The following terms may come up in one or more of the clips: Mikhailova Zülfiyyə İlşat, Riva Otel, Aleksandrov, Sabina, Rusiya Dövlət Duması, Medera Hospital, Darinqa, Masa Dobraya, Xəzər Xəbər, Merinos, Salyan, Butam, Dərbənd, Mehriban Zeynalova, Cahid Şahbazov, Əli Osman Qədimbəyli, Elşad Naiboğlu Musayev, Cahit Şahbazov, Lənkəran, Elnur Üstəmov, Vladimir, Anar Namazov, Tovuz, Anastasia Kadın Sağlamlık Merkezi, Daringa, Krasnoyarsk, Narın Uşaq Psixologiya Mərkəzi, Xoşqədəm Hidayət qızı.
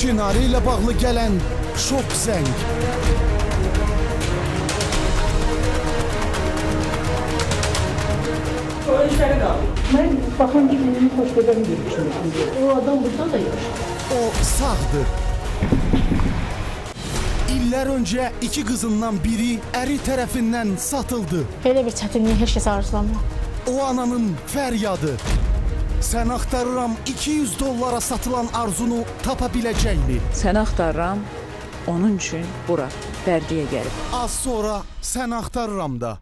Çinarı ilə bağlı gələn şok zəng. Sonra işləri qaldı. Mən baxan ki, benim xoşbədən görmüşüm. O adam burada da yaşayır. O sağdır. İllər öncə iki qızından biri əri tərəfindən satıldı. Belə bir çətinliyi heç kəs arzulamır. O ananın fəryadı. Seni axtariram $200 satılan arzunu tapa biləcəkmi? Seni axtariram onun üçün bura, Bərdiyə gəlib. Az sonra Seni axtariram da.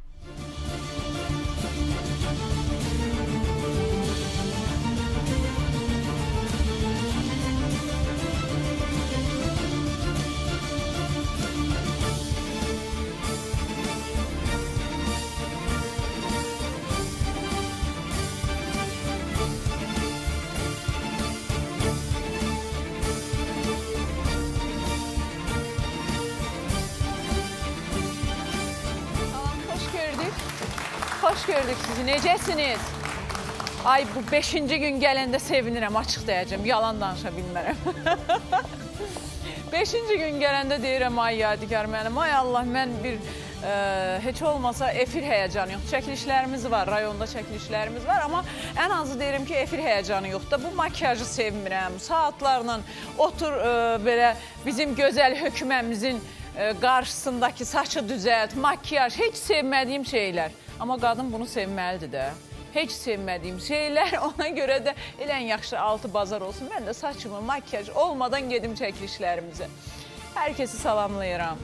Necəsiniz? Ay, bu 5-ci gün gələndə sevinirəm, açıq deyəcəm, yalan danışa bilmərəm. 5-ci gün gələndə deyirəm, ay Yadigar mənim, ay Allah, mən bir heç olmasa efir həyəcanı yoxdur. Çəkilişlərimiz var, rayonda çəkilişlərimiz var, amma ən azı deyirəm ki, efir həyəcanı yoxdur. Bu makyajı sevmirəm, saatlarla otur belə bizim gözəl hökuməmizin qarşısındakı saçı düzət, makyaj, heç sevmədiyim şeylər. Amma qadın bunu sevməlidir də. Heç sevmədiyim şeylər, ona görə də elən yaxşı altı bazar olsun. Mən də saçımı, makyaj olmadan gedim çəkilişlərimizə. Hər kəsi salamlayıram.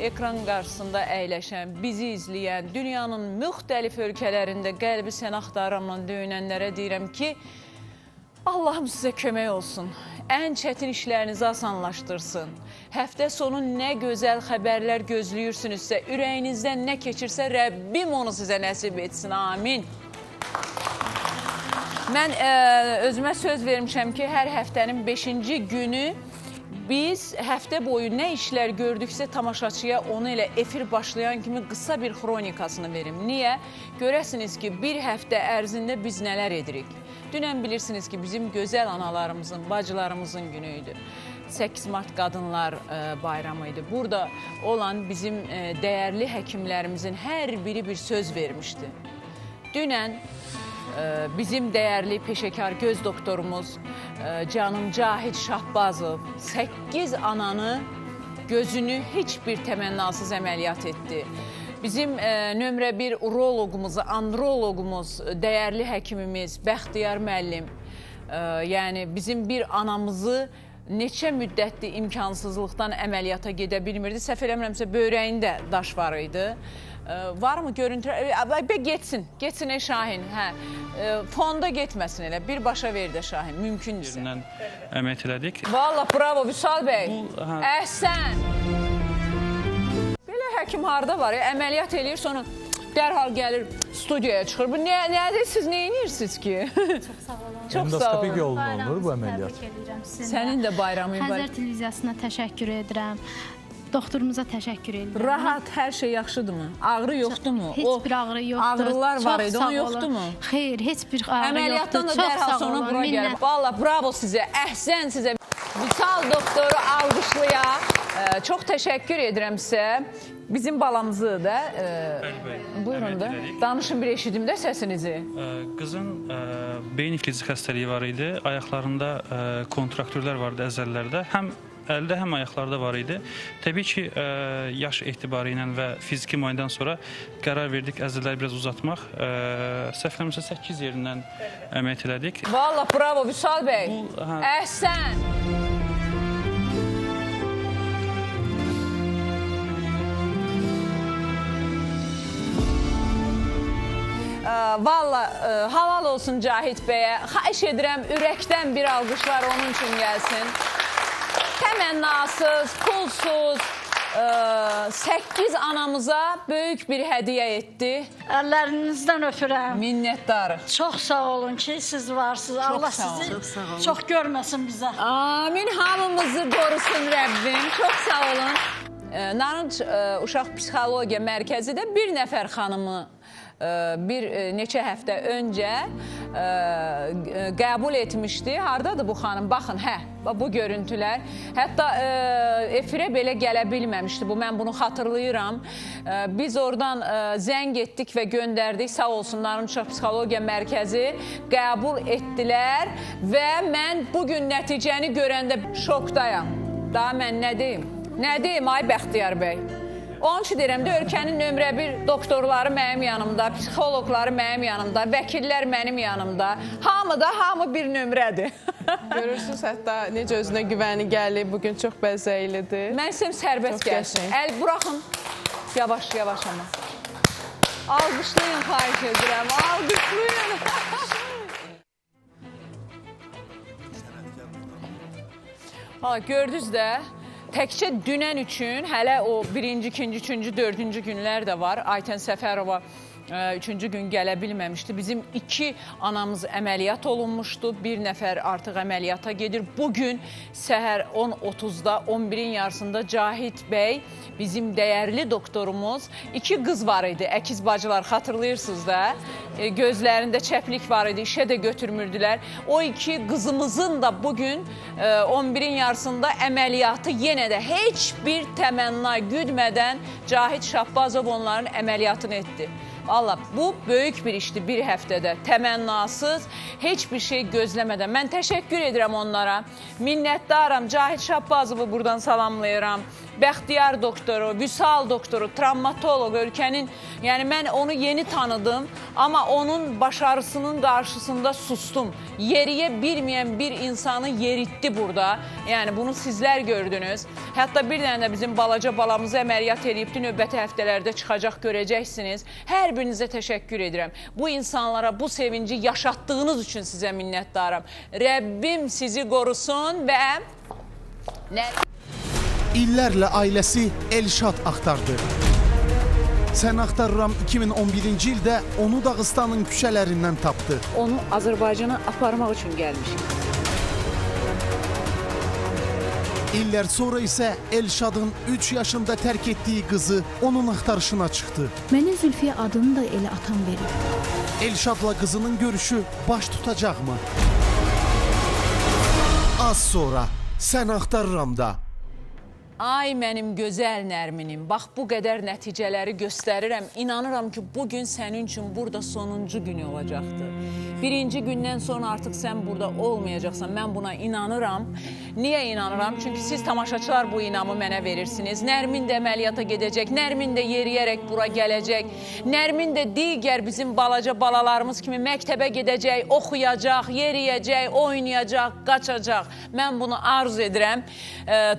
Ekran qarşısında əyləşən, bizi izləyən, dünyanın müxtəlif ölkələrində qəlbi səni axtariramla döyünənlərə deyirəm ki, Allahım sizə kömək olsun, ən çətin işlərinizi asanlaşdırsın. Həftə sonu nə gözəl xəbərlər gözləyirsinizsə, ürəyinizdən nə keçirsə, Rəbbim onu sizə nəsib etsin, amin. Mən özümə söz vermişəm ki, hər həftənin 5-ci günü biz həftə boyu nə işlər gördüksə tamaşaçıya onu elə efir başlayan kimi qısa bir xronikasını verim. Niyə? Görəsiniz ki, bir həftə ərzində biz nələr edirik? Dünən bilirsiniz ki, bizim gözəl analarımızın, bacılarımızın günüydü. 8 Mart Qadınlar Bayramı idi. Burada olan bizim dəyərli həkimlərimizin hər biri bir söz vermişdi. Dünən bizim dəyərli peşəkar göz doktorumuz canım Cahid Şahbazov 8 ananı gözünü heç bir təmənnasız əməliyyat etdi. Bizim nömrə bir urologumuz, andrologumuz, dəyərli həkimimiz Bəxtiyar müəllim, yəni bizim bir anamızı neçə müddətli imkansızlıqdan əməliyyata gedə bilmirdi. Səhv eləmirəmsə, böyrəyində daş var idi. Varmı görüntülər? Getsin, getsin ey Şahin. Fonda getməsin elə, birbaşa ver də Şahin, mümkündür. Əmək elədik. Valla, bravo Vüsal bəy, əhsən. Həkim harada var ya, əməliyyat eləyir, sonra dərhal gəlir, studiyaya çıxır. Bu nədir, siz neyinirsiniz ki? Çox sağ olun. Endoskopik yolunda olur bu əməliyyat. Sənin də bayramın var. Xəzər Televiziyasına təşəkkür edirəm. Doktorumuza təşəkkür edirəm. Rahat, hər şey yaxşıdır mı? Ağrı yoxdur mu? Heç bir ağrı yoxdur. Ağrılar var idi, o yoxdur mu? Xeyr, heç bir ağrı yoxdur. Əməliyyatdan da dərhal sonra bura gəlib. Valla, bravo sizə, əhsən sizə. Vüsal doktoru alqışlayaq. Çox təşəkkür edirəm sizə. Bizim balamızı da, buyurun da, danışın bir eşidim də səsinizi. Qızın beyin iflici xəstəliyi var idi, ayaqlarında kontraktürlər vardı əzəllərdə, həm əldə, həm ayaqlarda var idi. Təbii ki, yaş ehtibarı ilə və fiziki müayinədən sonra qərar verdik əzəlləri biraz uzatmaq. Səhvləmişsə 8 yerindən əməliyyat elədik. Valla, bravo Vüsal bəy, əhsən! Valla, halal olsun Cahid bəyə. Xahiş edirəm, ürəkdən bir alqışlar onun üçün gəlsin. Təmənnasız, pulsuz, 8 anamıza böyük bir hədiyə etdi. Əllərinizdən öpürəm. Minnətdarıq. Çox sağ olun ki, siz varsınız. Allah sizi çox görməsin bizə. Amin, hamımızı qorusun Rəbbim. Çox sağ olun. Narın Uşaq Psixologiya Mərkəzi də bir nəfər xanımı bir neçə həftə öncə qəbul etmişdi. Hardadır bu xanım? Baxın, hə, bu görüntülər. Hətta efirə belə gələ bilməmişdi. Bu, mən bunu xatırlayıram. Biz oradan zəng etdik və göndərdik. Sağ olsun, Narın Uşaq Psixologiya Mərkəzi qəbul etdilər və mən bugün nəticəni görəndə şokdayam. Daha mən nə deyim? Nə deyim, ay Bəxtiyar bəy? Onun üçün deyirəm də, ölkənin nömrə 1 doktorları mənim yanımda, psixologları mənim yanımda, vəkillər mənim yanımda. Hamı bir nömrədir. Görürsünüz, hətta necə özünə güvəni gəlib, bugün çox bəzəklidir. Mən istəyəm sərbəst gəlsin. Əl buraxın, yavaş, yavaş amma. Alqışlayın, xahiş edirəm, alqışlayın. Gördünüz də, təkcə dünən üçün, hələ o 1-ci, 2-ci, 3-cü, 4-cü günlər də var. Aytən Səfərova 3-cü gün gələ bilməmişdi. Bizim 2 anamız əməliyyat olunmuşdu. Bir nəfər artıq əməliyyata gedir. Bugün səhər 10:30-da, 11-in yarısında Cahit bəy, bizim dəyərli doktorumuz, 2 qız var idi. Əkiz bacılar, xatırlayırsınız da. Gözlərində çəplik var idi, işə də götürmürdülər. O 2 qızımızın da bugün 11-in yarısında əməliyyatı yenə də heç bir təmənna güdmədən Cahit Şahbazov onların əməliyyatını etdi. Allah, bu böyük bir işdir bir həftədə, təmənnasız, heç bir şey gözləmədən. Mən təşəkkür edirəm onlara, minnətdaram, Cahit Şahbazovu buradan salamlayıram, Bəxtiyar doktoru, Vüsal doktoru, travmatolog, ölkənin, yəni mən onu yeni tanıdım, amma onun başarısının qarşısında sustum. Yeriyə bilməyən bir insanı yeritdi burada, yəni bunu sizlər gördünüz. Hətta bir dənə də bizim balaca balamızı əməliyyat edibdi, növbəti həftələrdə çıxacaq, görəcəksiniz. Hər birinizə təşəkkür edirəm. Bu insanlara bu sevinci yaşatdığınız üçün sizə minnətdaram. Rəbbim sizi qorusun və... İllərlə ailəsi Elşad axtardı. Seni axtariram 2011-ci ildə onu Dağıstanın küçələrindən tapdı. Onu Azərbaycana aparmaq üçün gəlmişim. İllər sonra isə Elşadın 3 yaşında tərk etdiyi qızı onun axtarışına çıxdı. Mənə Zülfiyyə adını da elə atam verib. Elşadla qızının görüşü baş tutacaqmı? Az sonra Seni axtariramda. Ay mənim gözəl Nərminim, bax bu qədər nəticələri göstərirəm. İnanıram ki, bugün sənin üçün burada sonuncu günü olacaqdır. 1-ci gündən sonra artıq sən burada olmayacaqsan, mən buna inanıram. Niyə inanıram? Çünki siz tamaşaçılar bu inamı mənə verirsiniz. Nərmin də əməliyyata gedəcək, Nərmin də yeriyərək bura gələcək. Nərmin də digər bizim balaca balalarımız kimi məktəbə gedəcək, oxuyacaq, yeriyəcək, oynayacaq, qaçacaq. Mən bunu arzu edirəm.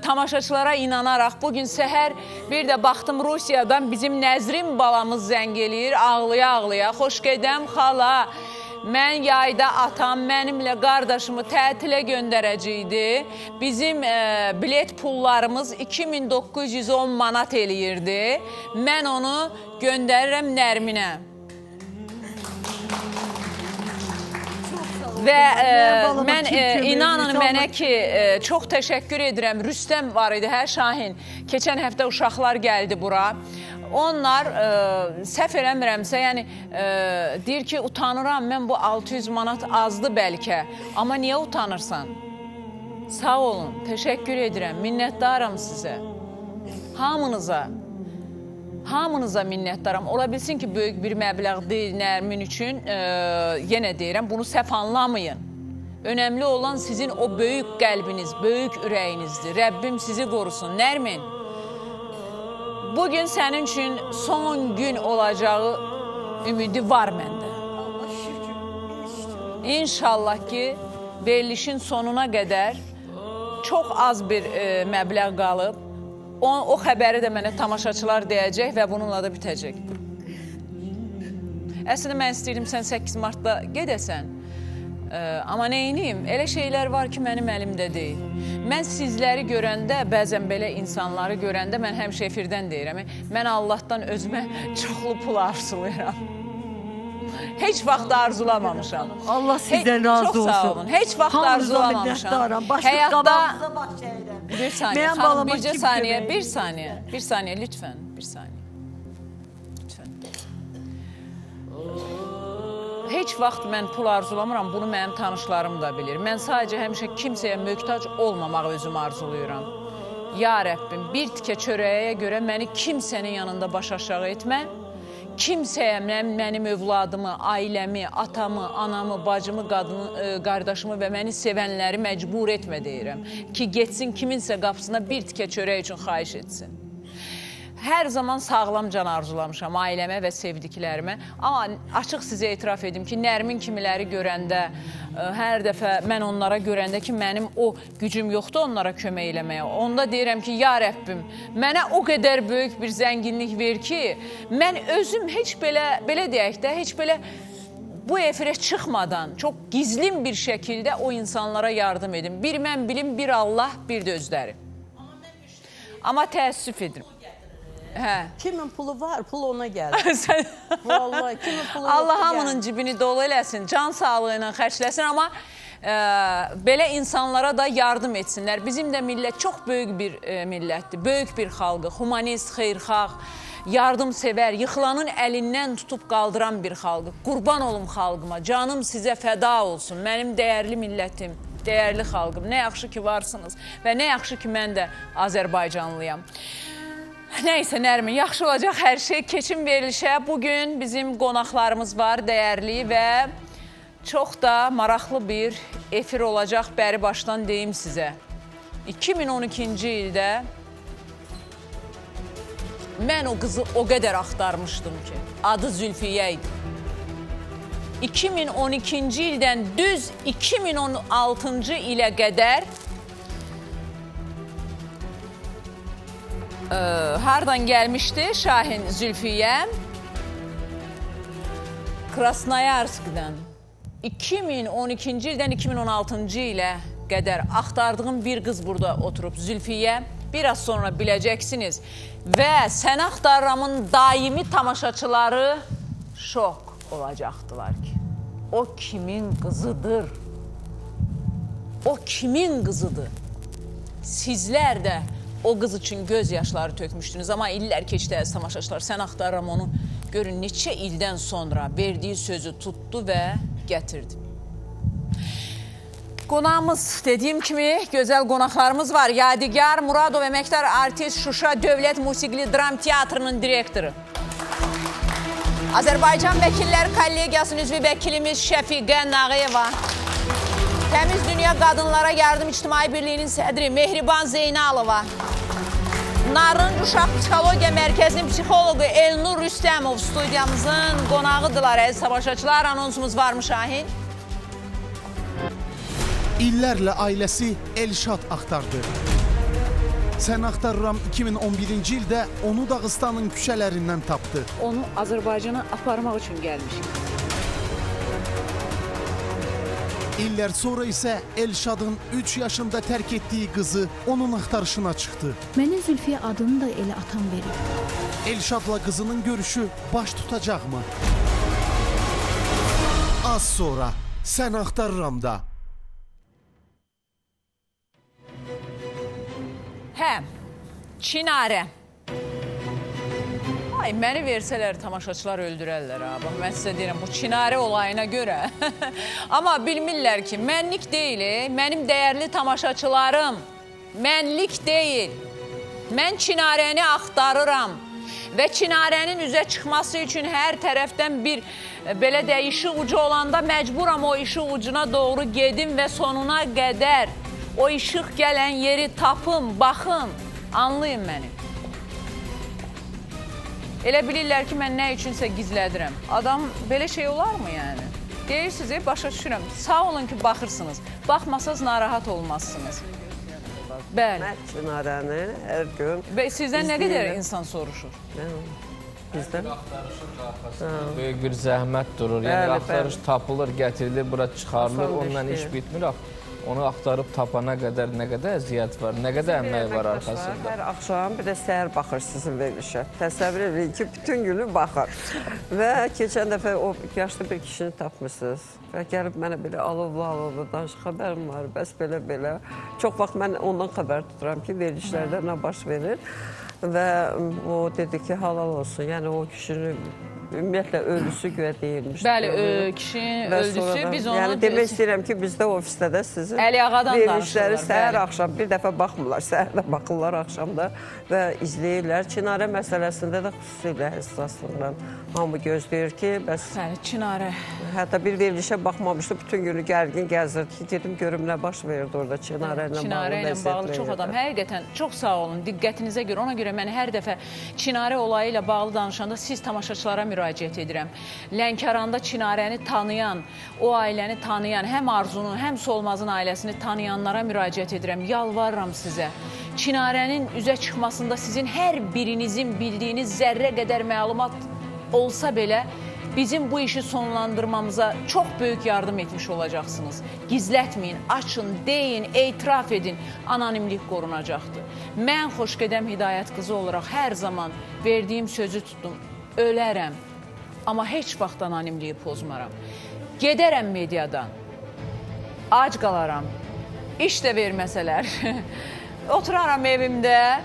Tamaşaçılara inanıram. İnanaraq, bugün səhər bir də baxdım Rusiyadan bizim Nəzrin balamız zəng eləyir, ağlaya-ağlaya. Xoş gedəm xala, mən yayda atam mənimlə qardaşımı tətilə göndərəcəkdi. Bizim bilet pullarımız 2910 manat eləyirdi. Mən onu göndərirəm Nərminə. Və mən inanın mənə ki, çox təşəkkür edirəm. Rüstəm var idi, hə Şahin? Keçən həftə uşaqlar gəldi bura. Onlar, səhv eləmirəmsə, yəni, deyir ki, utanıram, mən bu 600 manat azdı bəlkə. Amma niyə utanırsan? Sağ olun, təşəkkür edirəm, minnətdaram sizə, hamınıza. Hamınıza minnətdaram. Ola bilsin ki, böyük bir məbləğ deyil Nərmin üçün. Yenə deyirəm, bunu səhv anlamayın. Önəmli olan sizin o böyük qəlbiniz, böyük ürəyinizdir. Rəbbim sizi qorusun. Nərmin, bugün sənin üçün son gün olacağı ümidi var məndə. İnşallah ki, verilişin sonuna qədər çox az bir məbləğ qalıb. O xəbəri də mənə tamaşaçılar deyəcək və bununla da bitəcək. Əslində, mən istəyirdim, sən 8 martda gedəsən. Amma neyniyim? Elə şeylər var ki, mənim əlimdə deyil. Mən sizləri görəndə, bəzən belə insanları görəndə, mən həmişə efirdən deyirəm. Mən Allahdan özümə çoxlu pul arzulayıram. Heç vaxt arzulamamışam. Allah sizdən razı olsun. Çox sağ olun. Heç vaxt arzulamamışam. Həyatda... Bir saniyə, xanım, bircə saniyə, bir saniyə, lütfən, lütfən. Heç vaxt mən pul arzulamıram, bunu mənim tanışlarım da bilir. Mən sadəcə həmişə kimsəyə möhtac olmamağı özümü arzuluyuram. Ya Rəbbim, bir tikə çörəyə görə məni kimsənin yanında baş aşağı etmə, kimsəyə mənim övladımı, ailəmi, atamı, anamı, bacımı, qardaşımı və məni sevənləri məcbur etmə deyirəm ki, getsin kiminsə qapısına bir tikə çörək üçün xahiş etsin. Hər zaman sağlam can arzulamışam ailəmə və sevdiklərimə. Amma açıq sizə etiraf edim ki, Nərmin kimiləri görəndə, hər dəfə mən onlara görəndə ki, mənim o gücüm yoxdur onlara kömək eləməyə. Onda deyirəm ki, ya Rəbbim, mənə o qədər böyük bir zənginlik ver ki, mən özüm heç belə deyək də, heç belə bu efirə çıxmadan, çox gizlin bir şəkildə o insanlara yardım edim. Bir mən bilim, bir Allah, bir də özləri. Amma təəssüf edirəm. Kimin pulu var, pul ona gəlir. Allah hamının cibini dolu eləsin, can sağlığı ilə xərcləsin, amma belə insanlara da yardım etsinlər. Bizim də millət çox böyük bir millətdir, böyük bir xalqı, humanist, xeyrxalq, yardımsevər, yıxılanın əlindən tutub qaldıran bir xalqı. Qurban olum xalqıma, canım sizə fəda olsun, mənim dəyərli millətim, dəyərli xalqım. Nə yaxşı ki varsınız və nə yaxşı ki mən də Azərbaycanlıyam. Nəysə, Nərmin, yaxşı olacaq hər şey. Keçin verilişə. Bugün bizim qonaqlarımız var, dəyərli və çox da maraqlı bir efir olacaq. Bəri başdan deyim sizə. 2012-ci ildə mən o qızı o qədər axtarmışdım ki, adı Zülfiyyə idi. 2012-ci ildən düz 2016-cı ilə qədər hardan gəlmişdi Şahin Zülfiyyə? Krasnoyarskdan. 2012-ci ildən 2016-cı ilə qədər axtardığım bir qız burada oturub Zülfiyyə. Bir az sonra biləcəksiniz. Və Seni Axtariramın daimi tamaşaçıları şok olacaqdılar ki, o kimin qızıdır? O kimin qızıdır? Sizlər də o qız üçün göz yaşları tökmüşdünüz, amma illər keçdi əziz tamaşaçılar. Səni axtariram onu görün neçə ildən sonra verdiyi sözü tutdu və gətirdi. Qonağımız, dediyim kimi, gözəl qonaqlarımız var. Yadigar Muradov, əməkdar artist, Şuşa Dövlət Musiqili Dram Teatrının direktoru. Azərbaycan Vəkillər Kollegiyasının üzvü vəkilimiz Şəfiqə Nağıyeva. Təmiz Dünya Qadınlara Yardım İctimai Birliyinin sədri Mehriban Zeynalova. Narın Uşaq Psixologiya Mərkəzinin psixoloqu Elnur Üstəmov studiyamızın qonağıdırlar. Əziz tamaşaçılar, anonsumuz varmı Şahin? İllərlə ailəsi Elşad axtardı. Səni axtariram 2011-ci ildə onu Dağıstanın küçələrindən tapdı. Onu Azərbaycana aparmaq üçün gəlmişik. İllər sonra isə Elşadın 3 yaşında tərk etdiyi qızı onun axtarışına çıxdı. Mənə Zülfiyyə adını da elə atam verir. Elşadla qızının görüşü baş tutacaqmı? Az sonra Səni Axtariramda. Hə, Çinarə. Ay, məni versələr, tamaşaçılar öldürərlər. Mən sizə deyirəm, bu Çinarə olayına görə. Amma bilmirlər ki, mənlik deyil, mənim dəyərli tamaşaçılarım. Mənlik deyil. Mən Çinarəni axtarıram. Və Çinarənin üzə çıxması üçün hər tərəfdən bir belə də işi ucu olanda məcburam o işi ucuna doğru gedim və sonuna qədər o işıq gələn yeri tapım, baxım, anlayın məni. Elə bilirlər ki, mən nə üçünsə gizlədirəm. Adam belə şey olarmı yəni? Deyirsiniz, başa düşürəm. Sağ olun ki, baxırsınız. Baxmasanız narahat olmazsınız. Bəli. Çinarəni hər gün... Sizdən nə qədər insan soruşur? Bizdən? Axtarışın arxasında böyük bir zəhmət durur. Yəni, axtarış tapılır, gətirilir, bura çıxarılır, ondan iş bitmir. Onu axtarıb tapana qədər nə qədər əziyyət var, nə qədər əmək var arxasında. Hər axşam bir də səhər baxır sizin verilişə. Təsəvvür edin ki, bütün günü baxır. Və keçən dəfə o yaşlı bir kişini tapmışsınız. Və gəlib mənə belə alovlu-alovlu danışıq xəbərim var, bəs belə-belə. Çox vaxt mən ondan xəbər tuturam ki, verilişlərdə nə baş verir. Və o dedi ki, halal olsun, yəni o kişini... ümumiyyətlə ölüsü görə deyilmiş. Bəli, kişinin ölüsü biz onu... Yəni demək istəyirəm ki, bizdə ofisdə də sizin verilişləri səhər axşam bir dəfə baxmırlar, səhər də baxırlar axşamda və izləyirlər. Çinarə məsələsində də xüsusilə həssaslıqla hamı gözləyir ki, bəs... Çinarə... Hətta bir verilişə baxmamışdı, bütün günü gərgin gəzirdi ki, dedim görüm nə baş verirdi orada Çinarə ilə bağlı çox adam. Həqiqətən, çox sağ olun, diqqətinizə görə, ona görə mən hər dəfə Çinarə olayı ilə bağlı danışanda siz tamaşaçılara müraciət edirəm. Lənkəranda Çinarəni tanıyan, o ailəni tanıyan, həm Arzunun, həm Solmazın ailəsini tanıyanlara müraciət edirəm, yalvarıram sizə. Çinarənin üzə çıxmasında sizin hər birinizin bildiyiniz zərrə qədər məlumat olsa belə, bizim bu işi sonlandırmamıza çox böyük yardım etmiş olacaqsınız. Gizlətməyin, açın, deyin, etiraf edin, anonimlik qorunacaqdır. Mən Xoşqədəm Hidayət qızı olaraq hər zaman verdiyim sözü tutdum. Ölərəm, amma heç vaxt anonimliyi pozmaram. Gedərəm mediadan, ac qalaram, iş də verməsələr. Oturaram evimdə,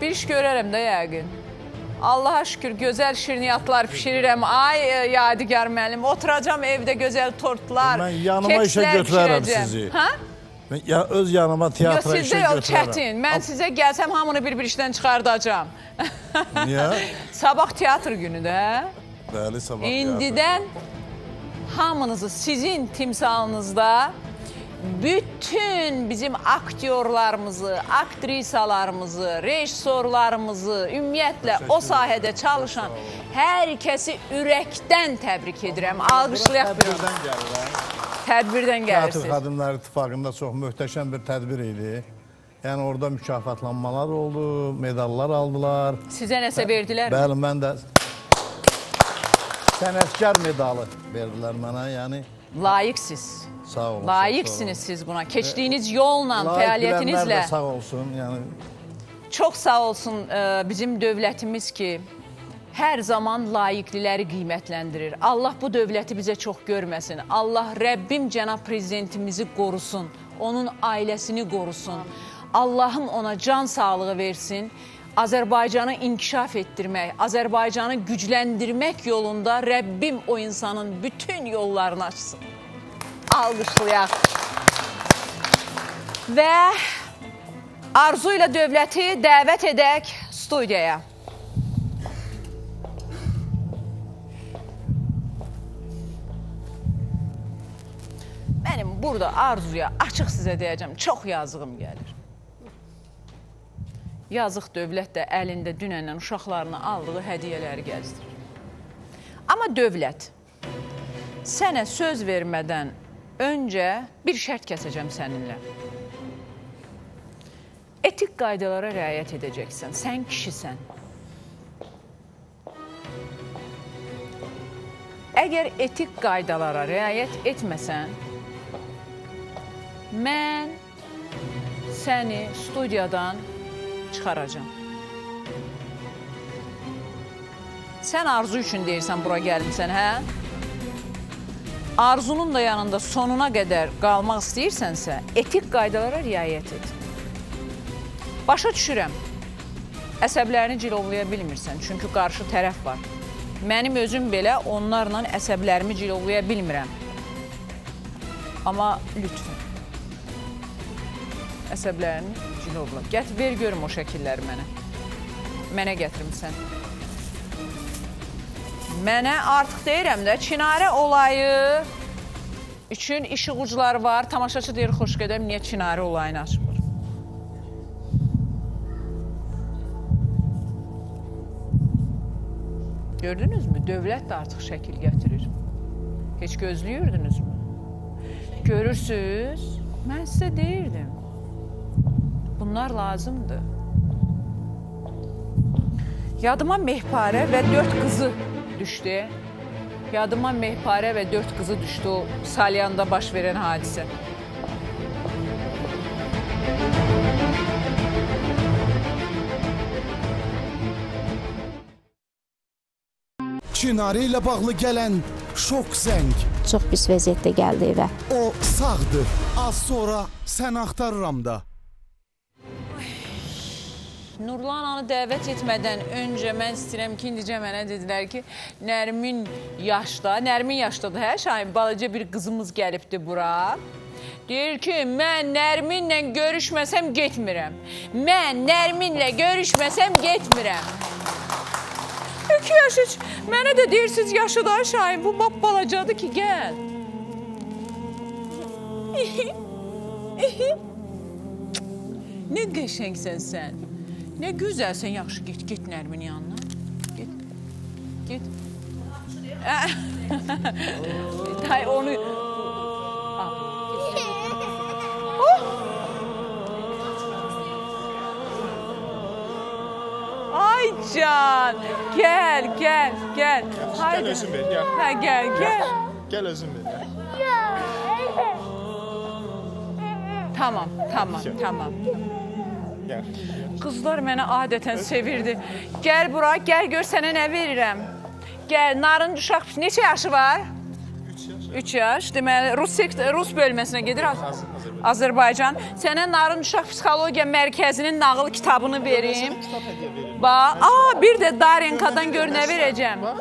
bir iş görərəm də yəqin. Allaha şükür, gözəl şirniyyatlar pişirirəm. Ay, Yadigar müəllim, oturacam evdə gözəl tortlar, kekslər pişirəcəm. Mən yanıma işə götürərəm sizi. Hə? Öz yanıma teatra işə götürərəm. Sizdə yox, çətin. Mən sizə gəlsəm, hamını bir-bir işdən çıxardacam. Niyə? Sabah teatr günü də. Bəli, sabah teatr. İndidən hamınızı, sizin timsalınızda bütün bizim aktyorlarımızı, aktrisalarımızı, rejissorlarımızı, ümumiyyətlə o sahədə çalışan hər kəsi ürəkdən təbrik edirəm. Alqışlayaq bir olun. Tədbirdən gəlirsiniz. Teatr Qadınlar İttifaqında çox möhtəşəm bir tədbir idi. Yəni orada mükafatlanmalar oldu, medallar aldılar. Sizə nəsə verdilər? Bəli, mən də sənətkar medalı verdilər mənə, yəni. Layiqsiz. Sağ olun. Layiqsiniz siz buna. Keçdiyiniz yolla, fəaliyyətinizlə. Layiq bilənlər də sağ olsun. Çox sağ olsun bizim dövlətimiz ki, hər zaman layiqliləri qiymətləndirir. Allah bu dövləti bizə çox görməsin. Allah Rəbbim Cənab Prezidentimizi qorusun, onun ailəsini qorusun. Allahım ona can sağlığı versin. Azərbaycanı inkişaf etdirmək, Azərbaycanı gücləndirmək yolunda Rəbbim o insanın bütün yollarını açsın. Alqışlayaq. Və Arzu ilə dövləti dəvət edək studiyaya. Mənim burada Arzuya açıq sizə deyəcəm, çox yazığım gəlir. Yazıq dövlət də əlində dünəndən uşaqlarına aldığı hədiyələri gəzdirir. Amma dövlət, sənə söz vermədən öncə bir şərt kəsəcəm səninlə. Etik qaydalara riayət edəcəksən, sən kişisən. Əgər etik qaydalara riayət etməsən, mən səni studiyadan çıxaracam. Sən Arzu üçün deyirsən, bura gəlmişsən, hə? Arzunun da yanında sonuna qədər qalmaq istəyirsənsə, etik qaydalara riayət et. Başa düşürəm, əsəblərini cilovlaya bilmirsən, çünki qarşı tərəf var. Mənim özüm belə onlarla əsəblərimi cilovlaya bilmirəm. Amma lütfən, əsəblərini cilovla. Gətir, ver görüm o şəkilləri mənə. Mənə gətirmişsən. Mənə artıq deyirəm də, Çinarə olayı üçün işıqucular var. Tamaşaçı deyir, xoş gedəm, niyə Çinarə olayını açmır? Gördünüzmü? Dövlət də artıq şəkil gətirir. Heç gözləyirdinizmü? Görürsünüz, mən sizə deyirdim. Bunlar lazımdır. Yadıma Mehparə və dörd qızı düşdü. Yadıma Mehparə və dörd qızı düşdü o Salyanda baş verən hadisə. Çinarə ilə bağlı gələn şok zəng. Çox pis vəziyyətdə gəldi evə. O sağdır. Az sonra Səni Axtariramda. Nurlananı dəvət etmədən öncə mən istəyirəm ki, indicə mənə dedilər ki, Nərmin yaşdadır, hə Şahin, balaca bir qızımız gəlibdir bura. Deyir ki, mən Nərminlə görüşməsəm getmirəm. İki yaşı, mənə də deyirsiniz yaşı da Şahin, bu bab balacadır ki, gəl. Ne qəşəngsən sən, ne güzelsən, yaxşı git, git Nərmin yanına, git. Tay onu... Ay can, gel. Gel özüm ver, gel. Gel. Gel özüm ver. Tamam. Qızlar mənə adətən sevirdi. Gəl bura, gəl gör sənə nə verirəm. Gəl, Narın Uşaq Psixologiya Mərkəzi. Neçə yaşı var? 3 yaş. Deməli, Rus bölməsinə gedir. Azərbaycan. Sənə Narın Uşaq Psixologiya Mərkəzinin nağıl kitabını verim. Bir də Darinqadan gör nə verəcəm. Bax,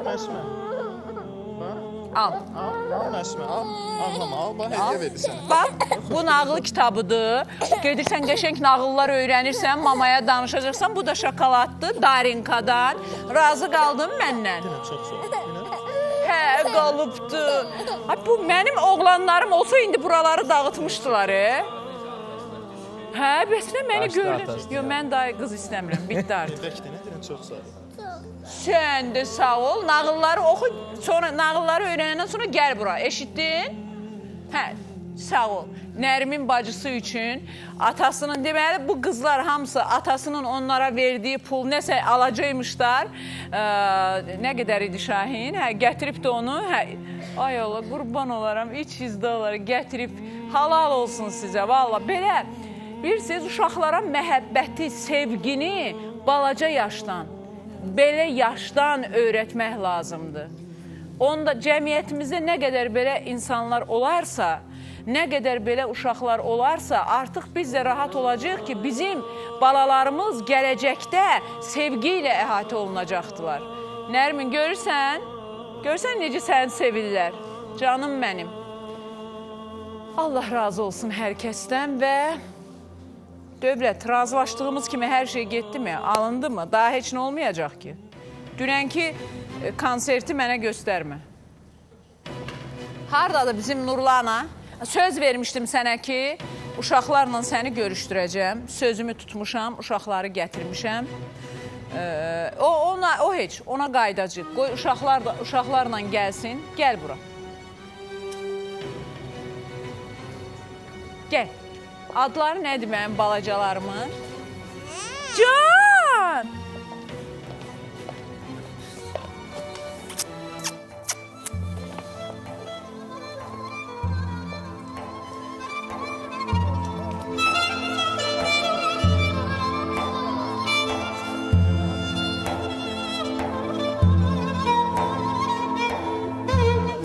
Məsmə. Al, hediyə verir sənə. Bax, bu nağıl kitabıdır. Gedirsən, qəşəng nağıllar öyrənirsən, mamaya danışacaqsan. Bu da şokoladdır, Darinqadan. Razı qaldın məndən? Hə, qalıbdır. Bu, mənim oğlanlarım olsa indi buraları dağıtmışdılar. Hə, bəs nə məni görür? Yox, mən daha qız istəmirəm, bitdi artıq. Bəkdə, nə deyirəm, çox sağ olun. Sən də sağ ol, nağılları oxu, nağılları öyrənəndən sonra gəl bura, eşitdin? Hə, sağ ol. Nərmin bacısı üçün atasının, deməli, bu qızlar hamısı atasının onlara verdiyi pul nəsə alacaqmışlar. Nə qədər idi Şahin? Hə, gətirib də onu, hə, ay Allah, qurban olaram, $300 gətirib, halal olsun sizə, valla, belə. Bilirsiniz, uşaqlara məhəbbəti, sevgini balaca yaşdan. Belə yaşdan öyrətmək lazımdır. Onda cəmiyyətimizdə nə qədər belə insanlar olarsa, nə qədər belə uşaqlar olarsa, artıq biz də rahat olacaq ki, bizim balalarımız gələcəkdə sevgi ilə əhatə olunacaqdılar. Nərmin, görürsən? Görürsən necə səni sevirlər? Canım mənim. Allah razı olsun hər kəsdən və... Dövlət, razılaşdığımız kimi hər şey getdi mi, alındı mı? Daha heç nə olmayacaq ki. Dünənki konserti mənə göstərmə. Haradadır bizim Nurlana? Söz vermişdim sənə ki, uşaqlarla səni görüşdürəcəm. Sözümü tutmuşam, uşaqları gətirmişəm. O heç, ona qaydacıq. Qoy uşaqlarla gəlsin, gəl bura. Gəl. Adları nədir mənim balacalarımın? Can!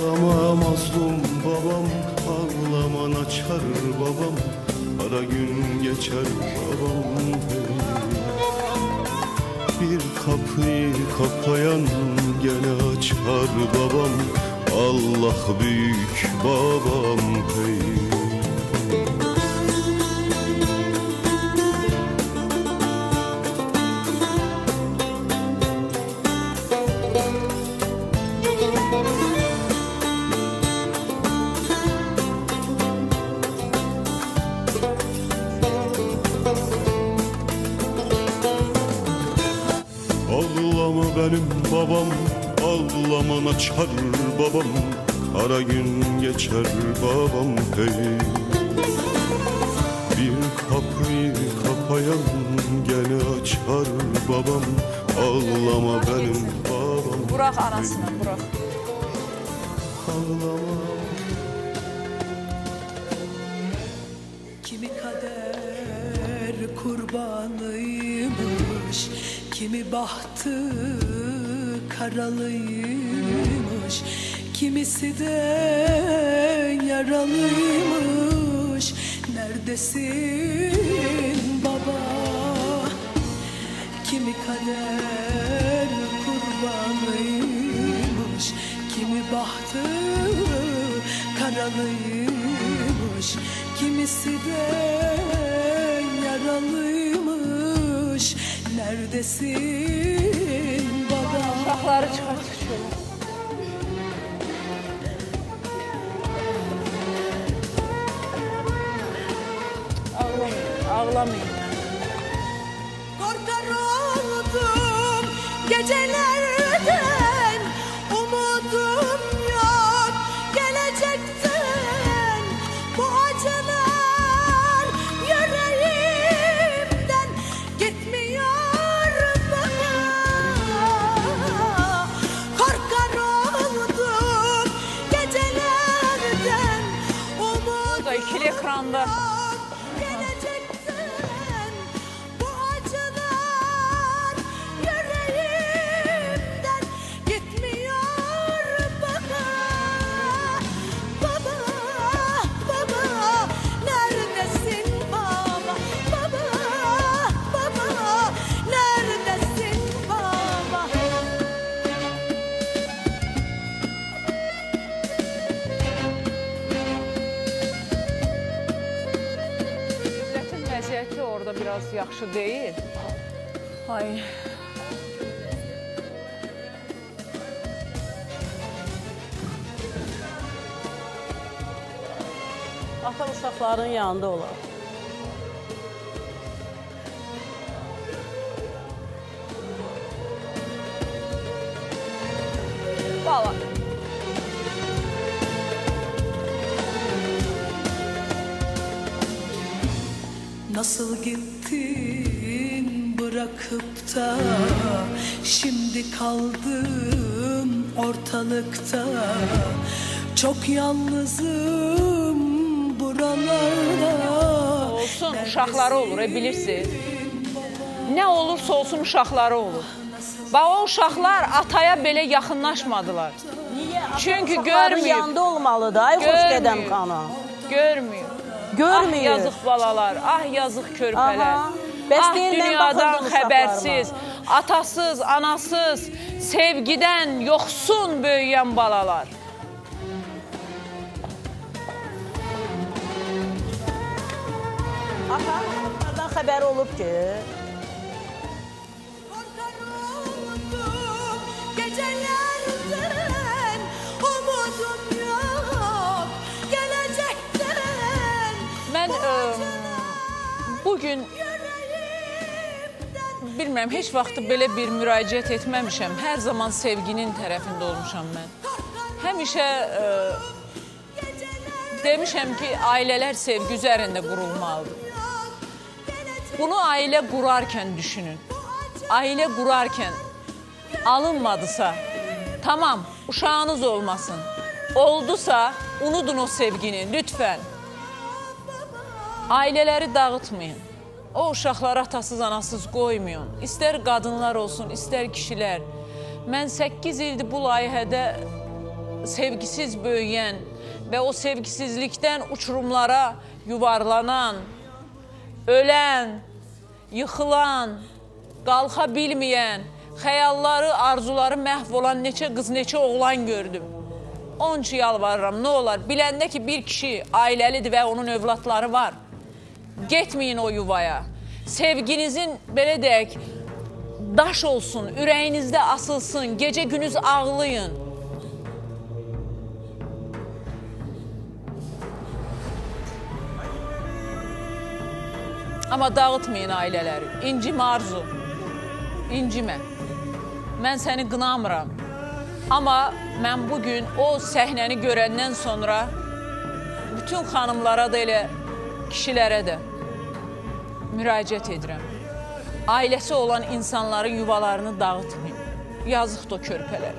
Ağlama mazlum babam, ağlaman açar babam. Ara gün geçer babam, bir kapıyı kapayan gene açar babam, Allah büyük babam hey. Babam, ağlaman açar babam, ara gün geçer babam hey. Bir kapıyı kapayan gene açar babam, ağlama benim babam. Burak anasını, Burak. Ağlama. Kimi kader kurbanıymış, kimi bahtı karalıymış, kimisi de yaralıymış. Neredesin baba? kimi kader kurbanıymış, kimi bahtı karalıymış, kimisi de yaralıymış. Neredesin baba? Uşakları çıkartın şöyle. Ağlamayın. Korkar oldum gecelerden, umudum yok gelecekten. Bu acılar yüreğimden gitmiyor bana. Korkar oldum gecelerden, umudum yok. İkili ekranda. Biraz yaxşı değil. Ay. Ata uşaqların yanında olar. Valla. Nasıl gittin bırakıp da şimdi kaldım ortalıkta. Çok yalnızım buralarda. Olsun, uşaqları olur, bilirsiniz. Nə olursa olsun uşaqları olur. Bax o uşaqlar ataya belə yaxınlaşmadılar. Niyə? Çünki görməyib. Yanında olmalıdır. Ay xoş gedəm qana. Görməyib. Görmüyor. Ah yazık balalar, ah yazık körpeler. Aha, ah dünyadan xəbərsiz, atasız, anasız, sevgiden yoxsun böyüyen balalar. Aha, onlardan xəbər olub ki. Bugün bilmirəm, heç vaxt belə bir müraciət etməmişəm. Hər zaman sevginin tərəfində olmuşam mən. Həmişə demişəm ki, ailələr sevgi üzərində qurulmalıdır. Bunu ailə qurarkən düşünün. Ailə qurarkən alınmadısa, tamam, uşağınız olmasın. Oldusa, unudun o sevgini, lütfən. Ailələri dağıtmayın. O uşaqları atasız, anasız qoymayın. İstər qadınlar olsun, istər kişilər. Mən 8 ildir bu layihədə sevgisiz böyüyən və o sevgisizlikdən uçurumlara yuvarlanan, ölən, yıxılan, qalxa bilməyən, xəyalları, arzuları məhv olan neçə qız, neçə oğlan gördüm. Onun üçün yalvarıram, nə olar, biləndə ki, bir kişi ailəlidir və onun övladları var. Getməyin o yuvaya. Sevginizin, belə deyək, daş olsun, ürəyinizdə asılsın, gecə-gündüz ağlayın. Amma dağıtmayın ailələri. İncimə arzu, incimə. Mən səni qınamıram. Amma mən bugün o səhnəni görəndən sonra bütün xanımlara da elə kişilərə də müraciət edirəm. Ailəsi olan insanların yuvalarını dağıtmayın. Yazıqdır o körpələr.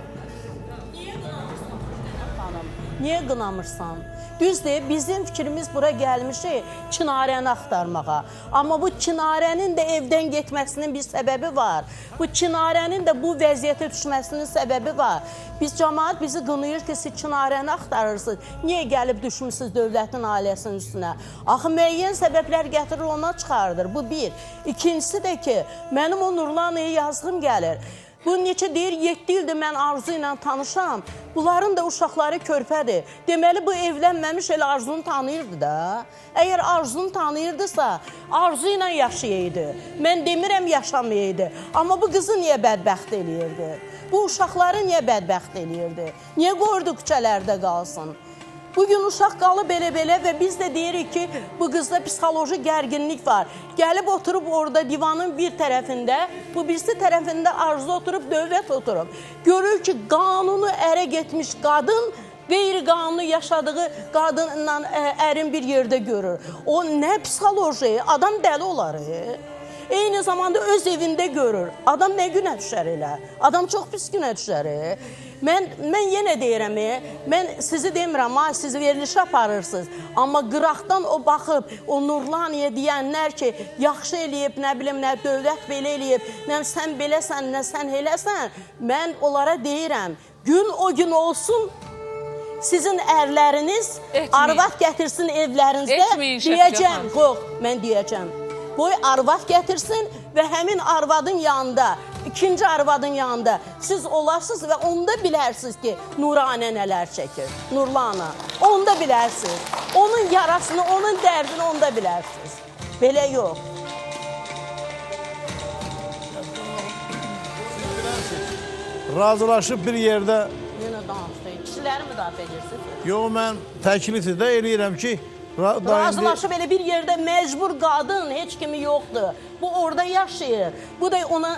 Niye qınamırsan? Düzdür, bizim fikrimiz bura gəlmişik Çinarəni axtarmağa. Amma bu Çinarənin də evdən getməsinin bir səbəbi var. Bu Çinarənin də bu vəziyyətə düşməsinin səbəbi var. Biz cəmaət bizi qınayır ki, siz Çinarəni axtarırsınız. Niyə gəlib düşmüsünüz dövlətin ailəsinin üstünə? Axı müəyyən səbəblər gətirir, ona çıxardır. Bu bir. İkincisi də ki, mənim o Nurlanaya yazğım gəlir. Bu neçə deyir, 7 ildir mən Arzu ilə tanışam. Bunların da uşaqları körpədir. Deməli, bu evlənməmiş elə Arzunu tanıyırdı da. Əgər Arzunu tanıyırdısa, Arzu ilə yaşayaydı. Mən demirəm yaşamayaydı. Amma bu qızı niyə bədbəxt eləyirdi? Bu uşaqları niyə bədbəxt eləyirdi? Niyə qoyurdu küçələrdə qalsın? Bugün uşaq qalıb belə-belə və biz də deyirik ki, bu qızda psixoloji gərginlik var. Gəlib oturub orada divanın bir tərəfində, bu birisi tərəfində Arzu oturub, Dövlət oturub. Görür ki, qanunu ərə getmiş qadın, qeyri-qanunu yaşadığı qadınla ərin bir yerdə görür. O nə psixoloji, adam dəli olar. Eyni zamanda öz evində görür. Adam nə günə düşər elə? Adam çox pis günə düşər. Mən yenə deyirəm, mən sizi demirəm, siz verilişə aparırsınız. Amma qıraqdan o baxıb, o Nurlaniyə deyənlər ki, yaxşı eləyib, nə bilim, nə dövlət belə eləyib, nə sən beləsən, nə sən eləsən, mən onlara deyirəm, gün o gün olsun, sizin ərləriniz arvad gətirsin evlərinizdə, deyəcəm, qox, mən deyəcəm. Qoy arvad gətirsin və həmin arvadın yanında, ikinci arvadın yanında siz olarsınız və onda bilərsiniz ki, Nurana nələr çəkir, Nurlana. Onda bilərsiniz. Onun yarasını, onun dərdini onda bilərsiniz. Belə yox. Razılaşıb bir yerdə... Yenə danışdayım. Kişiləri müdafiə edirsiniz? Yox, mən təklifi də eləyirəm ki, razılaşıb elə bir yerdə məcbur qadın, heç kimi yoxdur. Bu orada yaşayır. Bu da ona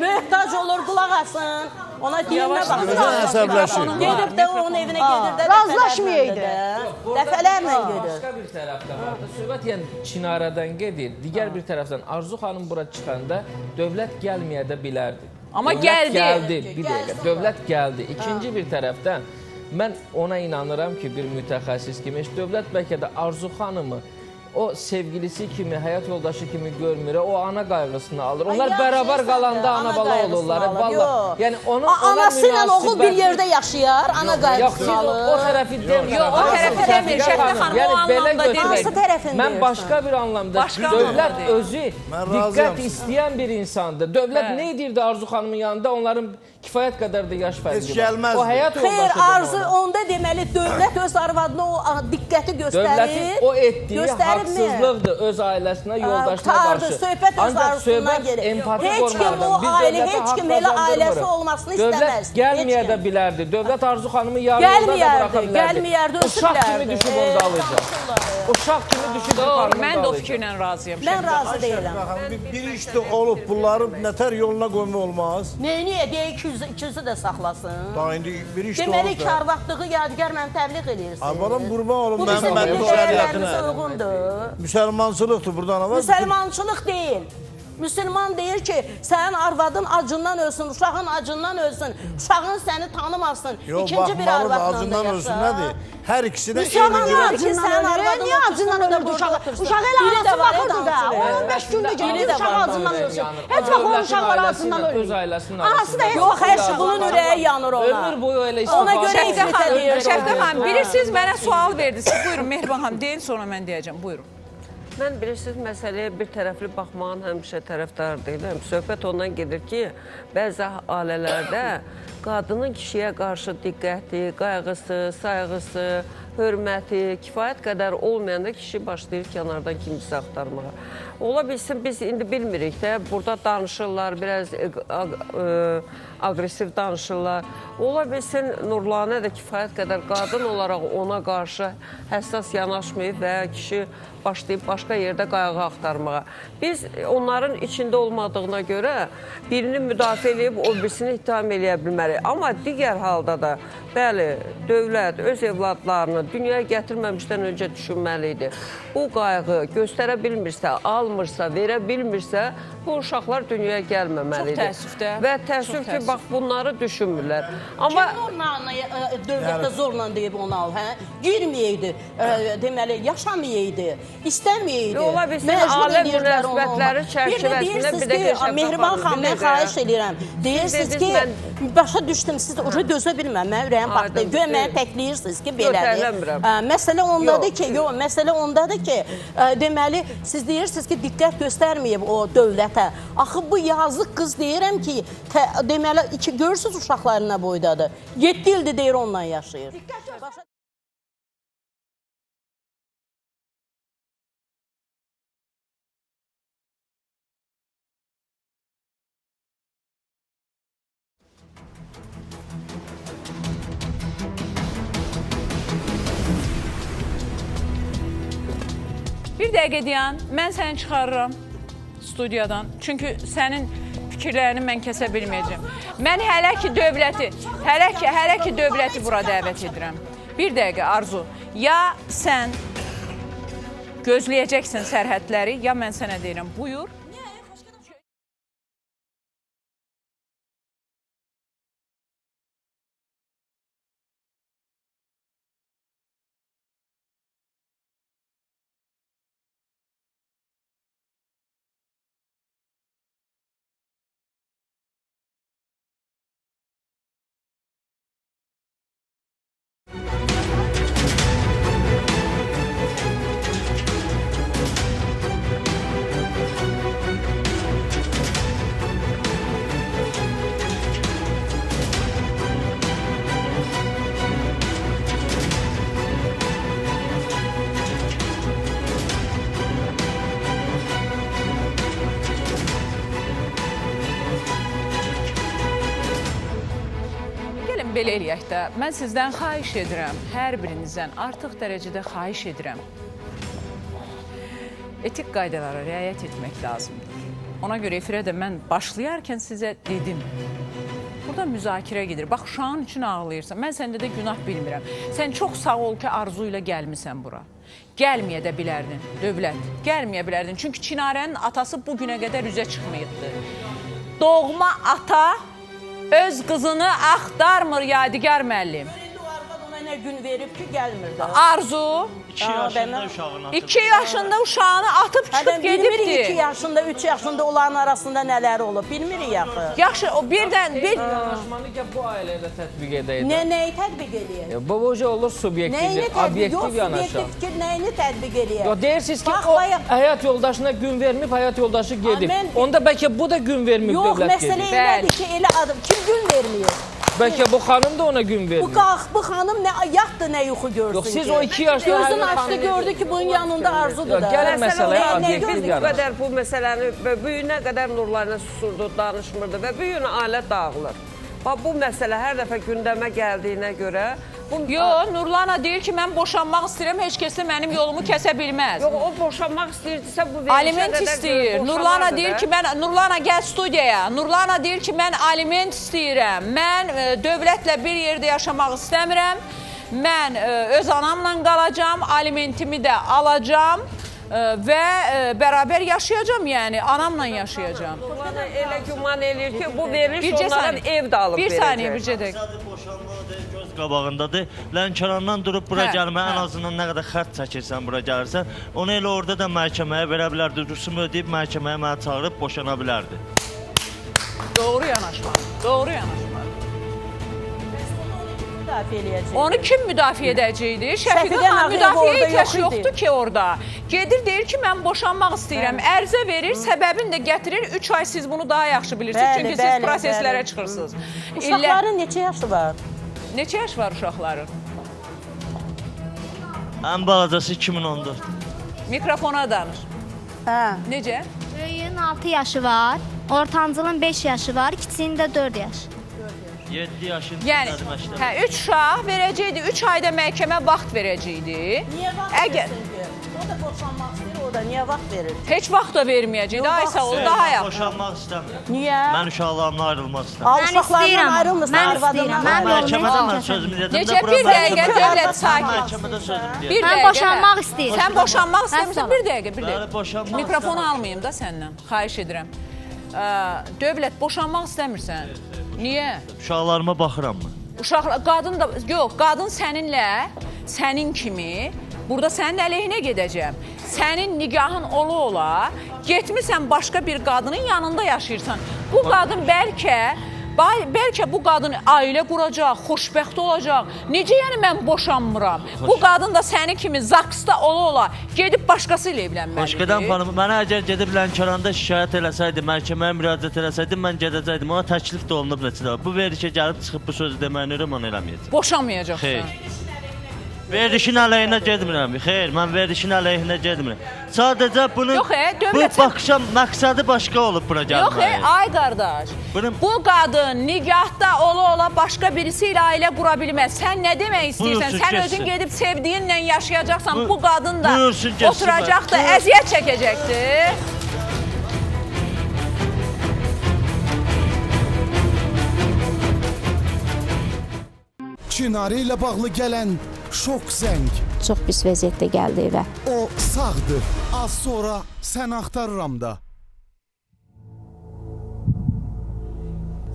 möhtac olur, qulaq asın. Ona dilinə baxın. Gedib də onun evinə gedir də. Razılaşmayaydı. Dəfələrlə gedir. Başqa bir tərəfdən vardır. Söhbət yəni Çinarədən gedir. Digər bir tərəfdən Arzu xanım bura çıxanda dövlət gəlməyə də bilərdi. Amma gəldi. Bir dəqiqə. Dövlət gəldi. İkinci bir tərəfdən mən ona inanıram ki, bir mütəxəssis kimi, dövlət bəlkə də Arzu xanımı o sevgilisi kimi, həyat yoldaşı kimi görmür, o ana qayğısını alır. Onlar bərabər qalanda ana-bala olurlar. Anası ilə oğul bir yerdə yaşayar, ana qayğısını alır. O tərəfi demir. O tərəfi demir. Şəfiqə xanım o anlamda demir. Mən başqa bir anlamda, dövlət özü diqqət istəyən bir insandır. Dövlət nə edirdi Arzu xanımın yanında? Onların kifayət qədər də yaş fərqi var. O həyat yoldaşı demir. Xeyr, Arzu onda deməli, dövlət öz arvadına o diqqəti göstərir. Haksızlıqdır öz ailəsinə, yoldaşına qarşı. Ancaq söhbət empati formalarından. Heç kim elə ailəsi olmasını istəməz. Dövlət gəlməyə də bilərdi. Dövlət Arzu xanımı yarımda da bıraxa bilərdi. Uşaq kimi düşüb onu da alacaq. Uşaq kimi düşüb onu da alacaq. Mən də o fikirlə razıyam. Mən razı deyiləm. Bir işdə olub bunları nətər yoluna qoyma olmaz. Niyə? Deyə 200-ü də saxlasın. Da indi bir işdə olub da. Deməli ki, arvaqlığı Yadigar mən təbliğ edirsin. Abaram, qurban olun mənim. Müsəlmançılıqdır buradan avaz. Müsəlmançılıq deyil. Müsəlman deyir ki, sənin arvadın acından ölsün, uşağın acından ölsün, uşağın səni tanımasın. İkinci bir arvadın da yaşa. Hər ikisi də eyni girək. Niyə acından ölürdü uşağı? Uşağı elə anası baxırdı da. 15 gündə gəlirdi uşağı acından ölsün. Heç vaxt o uşaqlar acından ölür. Anası da heç vaxt hər şey bunun ürəyi yanır ona. Ömür boyu elə işləyir. Ona görə izlətə deyir. Şəfiqə xanım, bilirsiniz, mənə sual verdiniz. Buyurun, Mehriban xanım, deyin, sonra mən deyəcəm. Buyurun. Mən bilirsiniz, məsələyə bir tərəfli baxmağın həmişə tərəfdar deyiləm. Söhbət ondan gedir ki, bəzi ailələrdə qadının kişiyə qarşı diqqəti, qayğısı, sayğısı, hörməti kifayət qədər olmayanda kişi başlayır kənardan kimisi axtarmağa. Ola bilsin, biz indi bilmirik də, burada danışırlar, biraz agresiv danışırlar. Ola bilsin, Nurlanə də kifayət qədər qadın olaraq ona qarşı həssas yanaşmayıb və kişi başlayıb başqa yerdə qayğı axtarmağa. Biz onların içində olmadığına görə birini müdafiə eləyib, o birisini ittiham eləyə bilməliyik. Amma digər halda da, bəli, dövlət öz evladlarını insanı dünyaya gətirməmişdən öncə düşünməli idi. Bu qayğı göstərə bilmirsə, almırsa, verə bilmirsə, bu uşaqlar dünyaya gəlməməli idi. Çox təəssüf də. Və təəssüf ki, bax, bunları düşünmürlər. Amma dövlətdə zorla deyib onu al, hə? Girməyəydi, deməli, yaşamayəydi, istəməyəydi. Ola bilsin, alə münasibətləri çərçivəsində bir də keçə baxmalıdır. Başa düşdüm, siz uca dözə bilməm, mən ürəyim baxdı. Göyə mənə təkləyirsiniz ki, belədir. Məsələ ondadır ki, yox, məsələ ondadır ki, deməli, siz deyirsiniz ki, diqqət göstərməyib o dövlətə. Axı, bu yazıq qız deyirəm ki, deməli, görürsünüz uşaqlarına boydadır. 7 ildir deyir, onunla yaşayır. Bir dəqiqə deyən, mən səni çıxarıram studiyadan. Çünki sənin fikirlərini mən kəsə bilməyəcəm. Mən hələ ki dövləti bura dəvət edirəm. Bir dəqiqə, Arzu. Ya sən gözləyəcəksən sərhədləri, ya mən sənə deyirəm, buyur. Belə eləyək də, mən sizdən xahiş edirəm, hər birinizdən artıq dərəcədə xahiş edirəm. Etik qaydalara riayət etmək lazımdır. Ona görə efirə də mən başlayarkən sizə dedim. Burada müzakirə gedir. Bax, uşağın üçün ağlayırsan, mən səndə də günah bilmirəm. Sən çox sağ ol ki, arzu ilə gəlmisən bura. Gəlməyə də bilərdin, dövlət. Gəlməyə bilərdin, çünki Çinarənin atası bugünə qədər üzə çıxmayıbdır. Doğma ata... Öz qızını axtarmır Yadigar müəllim. Böyüldü arvad ona nə gün verib ki, gəlmirdi. Arzu 2 yaşında uşağını atıb çıxıb gedibdir. Bilmirik 2 yaşında, 3 yaşında onların arasında nələr olub. Bilmirik yaxı. Yaxşı, o birdən... Danışmanı ki, bu ailədə tətbiq edəydi. Nəyi tətbiq edəyək? Bu uca olur subyektivdir, obyektiv yanaşaq. Yox, subyektiv fikir nəyini tətbiq edəyək? Deyirsiniz ki, o həyat yoldaşına gün verməyib, həyat yoldaşı gedib. Onda bəlkə bu da gün verməyib dövlət gedib. Yox, məsələ elədir ki, elə adım. Kim gün verməyib? Bəlkə bu xanım da ona gün verir. Bu xanım nə yatdı, nə yuxu görsün ki. Yox, siz o 2 yaşda həmin xanım... Gözün açdı, gördü ki, bunun yanında arzudur da. Gəlin məsələyə obyektiv yanaşır. Bu məsələni böyünə qədər nurlarına susurdu, danışmırdı və böyünə ailə dağılır. Bu məsələ hər dəfə gündəmə gəldiyinə görə... Yox, Nurlana deyir ki, mən boşanmaq istəyirəm, heç kəsə mənim yolumu kəsə bilməz. Yox, o boşanmaq istəyirdisə, bu verişə qədər... Aliment istəyir. Nurlana deyir ki, mən... Nurlana, gəl studiyaya. Nurlana deyir ki, mən aliment istəyirəm. Mən dövlətlə bir yerdə yaşamaq istəmirəm. Mən öz anamla qalacam, alimentimi də alacam. Və bərabər yaşayacam, yəni anamla yaşayacam. Elə güman eləyir ki, bu veriliş onların ev də alıb verəcək. Bir saniyə, bircə dək. Göz qabağındadır. Lənkərandan durub bura gəlməyə, ən azından nə qədər xərc çəkirsən bura gəlirsən, onu elə orada da məhkəməyə verə bilərdi. Rüsum ödəyib məhkəməyə mənə çağırıb boşana bilərdi. Doğru yanaşmaq, doğru yanaşmaq. Onu kim müdafiə edəcəkdir? Şəfiqə müdafiə ehtiyac yoxdur ki orada. Gedir, deyir ki, mən boşanmaq istəyirəm. Ərizə verir, səbəbini də gətirir. 3 ay siz bunu daha yaxşı bilirsiniz. Çünki siz proseslərə çıxırsınız. Uşaqların neçə yaşı var? Neçə yaş var uşaqların? Ən balacası 2014. Mikrofona danır. Necə? Böyüyün 6 yaşı var, ortancılın 5 yaşı var, kiçinin də 4 yaşı. 7 yaşında məhkəmə. Yəni, 3 şah verəcəkdi, 3 ayda məhkəmə vaxt verəcəkdi. Niyə vaxt verəcəkdi? O da boşanmaq istəyir, o da niyə vaxt verir? Heç vaxt da verməyəcək. Daha isə o daha yaxşı. Boşanmaq istəmirəm. Niyə? Mən uşaqlarımla ayrılmaq istəmirəm. Uşaqlarımla ayrılmısan, arvadından. Mən məhkəmədə mən sözümü dedim. Necə bir dəqiqə dövlət sakin. Mən boşanmaq istəyirəm. Sən boşanmaq istəmirsən. Bir dəqiqə. Mikrofonu almayayım da səndən. Xahiş edirəm. Dövlət boşanmaq istəmirsən. Niyə? Uşaqlarıma baxıram mən. Qadın da, yox, qadın səninlə, sənin kimi, burada sənin əleyhinə gedəcəm. Sənin nigahın ola-ola, getmirsən başqa bir qadının yanında yaşayırsan. Bu qadın bəlkə bu qadın ailə quracaq, xoşbəxt olacaq. Necə yəni mən boşanmıram? Bu qadın da sənin kimi zaksda ola-ola gedib başqası ilə evlənməlidir. Başqadan xanım, mənə əgər gedib Lənkəranda şikayət eləsəydi, məhkəməyə müraciət eləsəydim, mən gedəcəydim. Ona təklif də olunub neçədə. Bu verişə gəlib çıxıb bu sözü deməyini rəman eləməyəcək. Boşanmayacaqsan. Verişin əleyhinə gedmirəm. Xeyr, mən verişin əleyhinə gedmirəm. Sadəcə bunun baxışa məqsədi başqa olub buna gəlməyə. Yox, ay qardaş, bu qadın nigahda ola-ola başqa birisi ilə ailə qura bilməz. Sən nə demək istəyirsən? Sən özün gedib sevdiyinlə yaşayacaqsan, bu qadın da oturacaq da əziyyət çəkəcəkdir. Çinarə ilə bağlı gələn şok zəng. Çox pis vəziyyətdə gəldi evə. O sağdır. Az sonra Səni Axtariram da.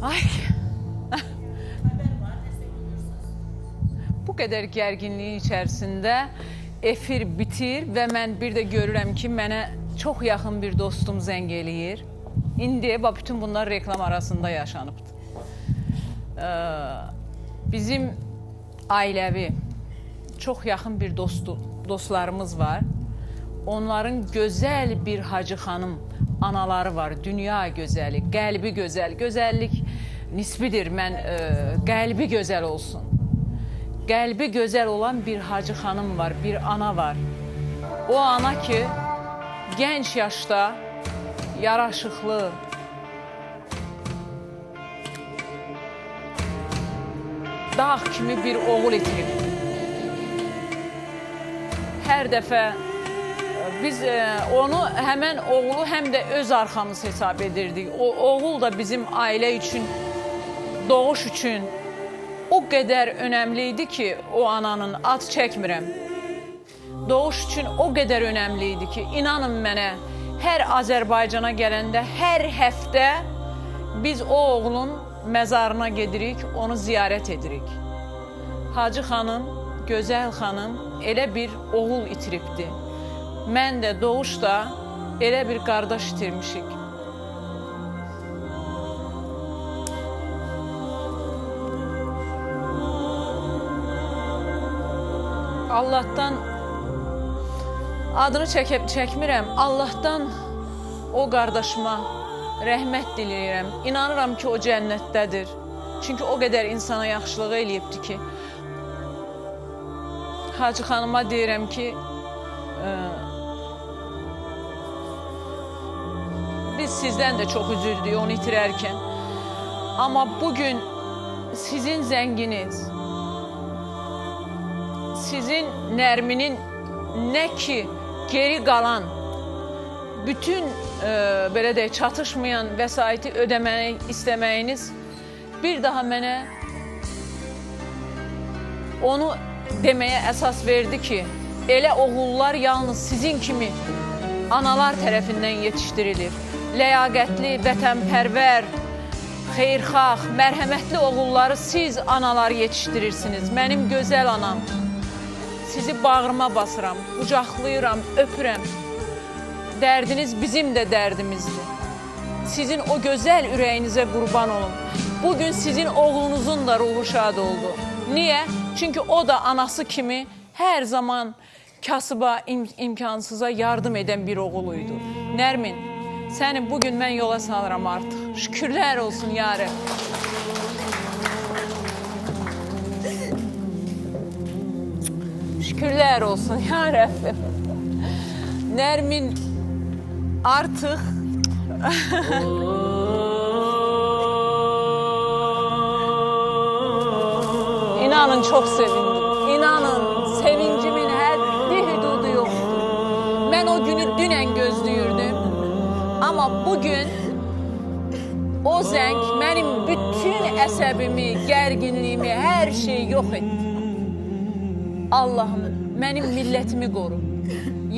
Ay. Bu qədər gərginliyin içərisində efir bitir və mən bir də görürəm ki, mənə çox yaxın bir dostum zəng eləyir. İndi bütün bunlar reklam arasında yaşanıbdır. Bizim ailəvi çox yaxın bir dostlarımız var. Onların gözəl bir Hacı xanım anaları var. Dünya gözəli, qəlbi gözəl. Gözəllik nisbidir. Mən qəlbi gözəl olsun. Qəlbi gözəl olan bir Hacı xanım var, bir ana var. O ana ki, gənc yaşda yaraşıqlı, dağ kimi bir oğul itirib. Hər dəfə biz onu, həmən oğulu həm də öz arxamız hesab edirdik. O oğul da bizim ailə üçün, doğuş üçün o qədər önəmli idi ki, o ananın ad çəkmirəm. Doğuş üçün o qədər önəmli idi ki, inanın mənə, hər Azərbaycana gələndə, hər həftə biz o oğulun məzarına gedirik, onu ziyarət edirik. Hacı xanım, gözəl xanım elə bir oğul itiribdi. Mən də doğuşda elə bir qardaş itirmişik. Allahdan adını çəkmirəm, Allahdan o qardaşıma rəhmət diləyirəm. İnanıram ki, o cənnətdədir. Çünki o qədər insana yaxşılığı eləyibdir ki, Hacı xanıma deyirəm ki, biz sizdən də çox üzüldük onu itirərkən. Amma bugün sizin zənginiz, sizin nərminin nə ki geri qalan bütün belə deyək, çatışmayan vəsaiti ödəmək istəməyiniz bir daha mənə onu deməyə əsas verdi ki, elə oğullar yalnız sizin kimi analar tərəfindən yetişdirilir. Ləyaqətli, vətənpərvər, xeyirxah, mərhəmətli oğulları siz analar yetişdirirsiniz. Mənim gözəl anam, sizi bağrıma basıram, qucaqlayıram, öpürəm. Dərdiniz bizim də dərdimizdir. Sizin o gözəl ürəyinizə qurban olun. Bugün sizin oğlunuzun da ruhu şad oldu. Niyə? Çünki o da anası kimi hər zaman kasıba, imkansıza yardım edən bir oğuluydu. Nərmin, səni bugün mən yola salıram artıq. Şükürlər olsun yarə. Şükürlər olsun yarə. Nərmin artıq inanın çox sevindim. İnanın, sevincimin həddi hüdudu yoxdur. günü dünən gözləyirdim. Amma bugün o zəng mənim bütün əsəbimi, gərginliyimi, hər şeyi yox etdi. Allah'ım, mənim millətimi qoru.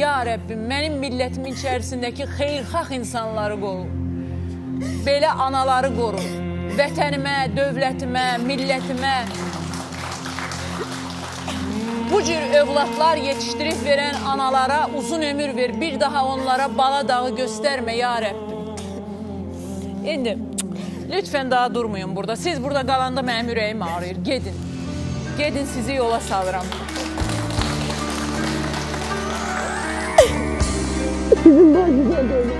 Ya Rəbbim, mənim millətimin içərisindəki xeyrxah insanları qoru. Belə anaları qoru. Vətənimə, dövlətimə, millətimə. Bu cür övladlar yetişdirib verən analara uzun ömür ver. Bir daha onlara bala dağı göstərmə, ya Rəbbim. İndi, lütfən daha durmayın burada. Siz burada qalanda mənim ürəyim ağrıyır. Gedin. Gedin, sizi yola salıram. Sizin daha güzel dövlərim.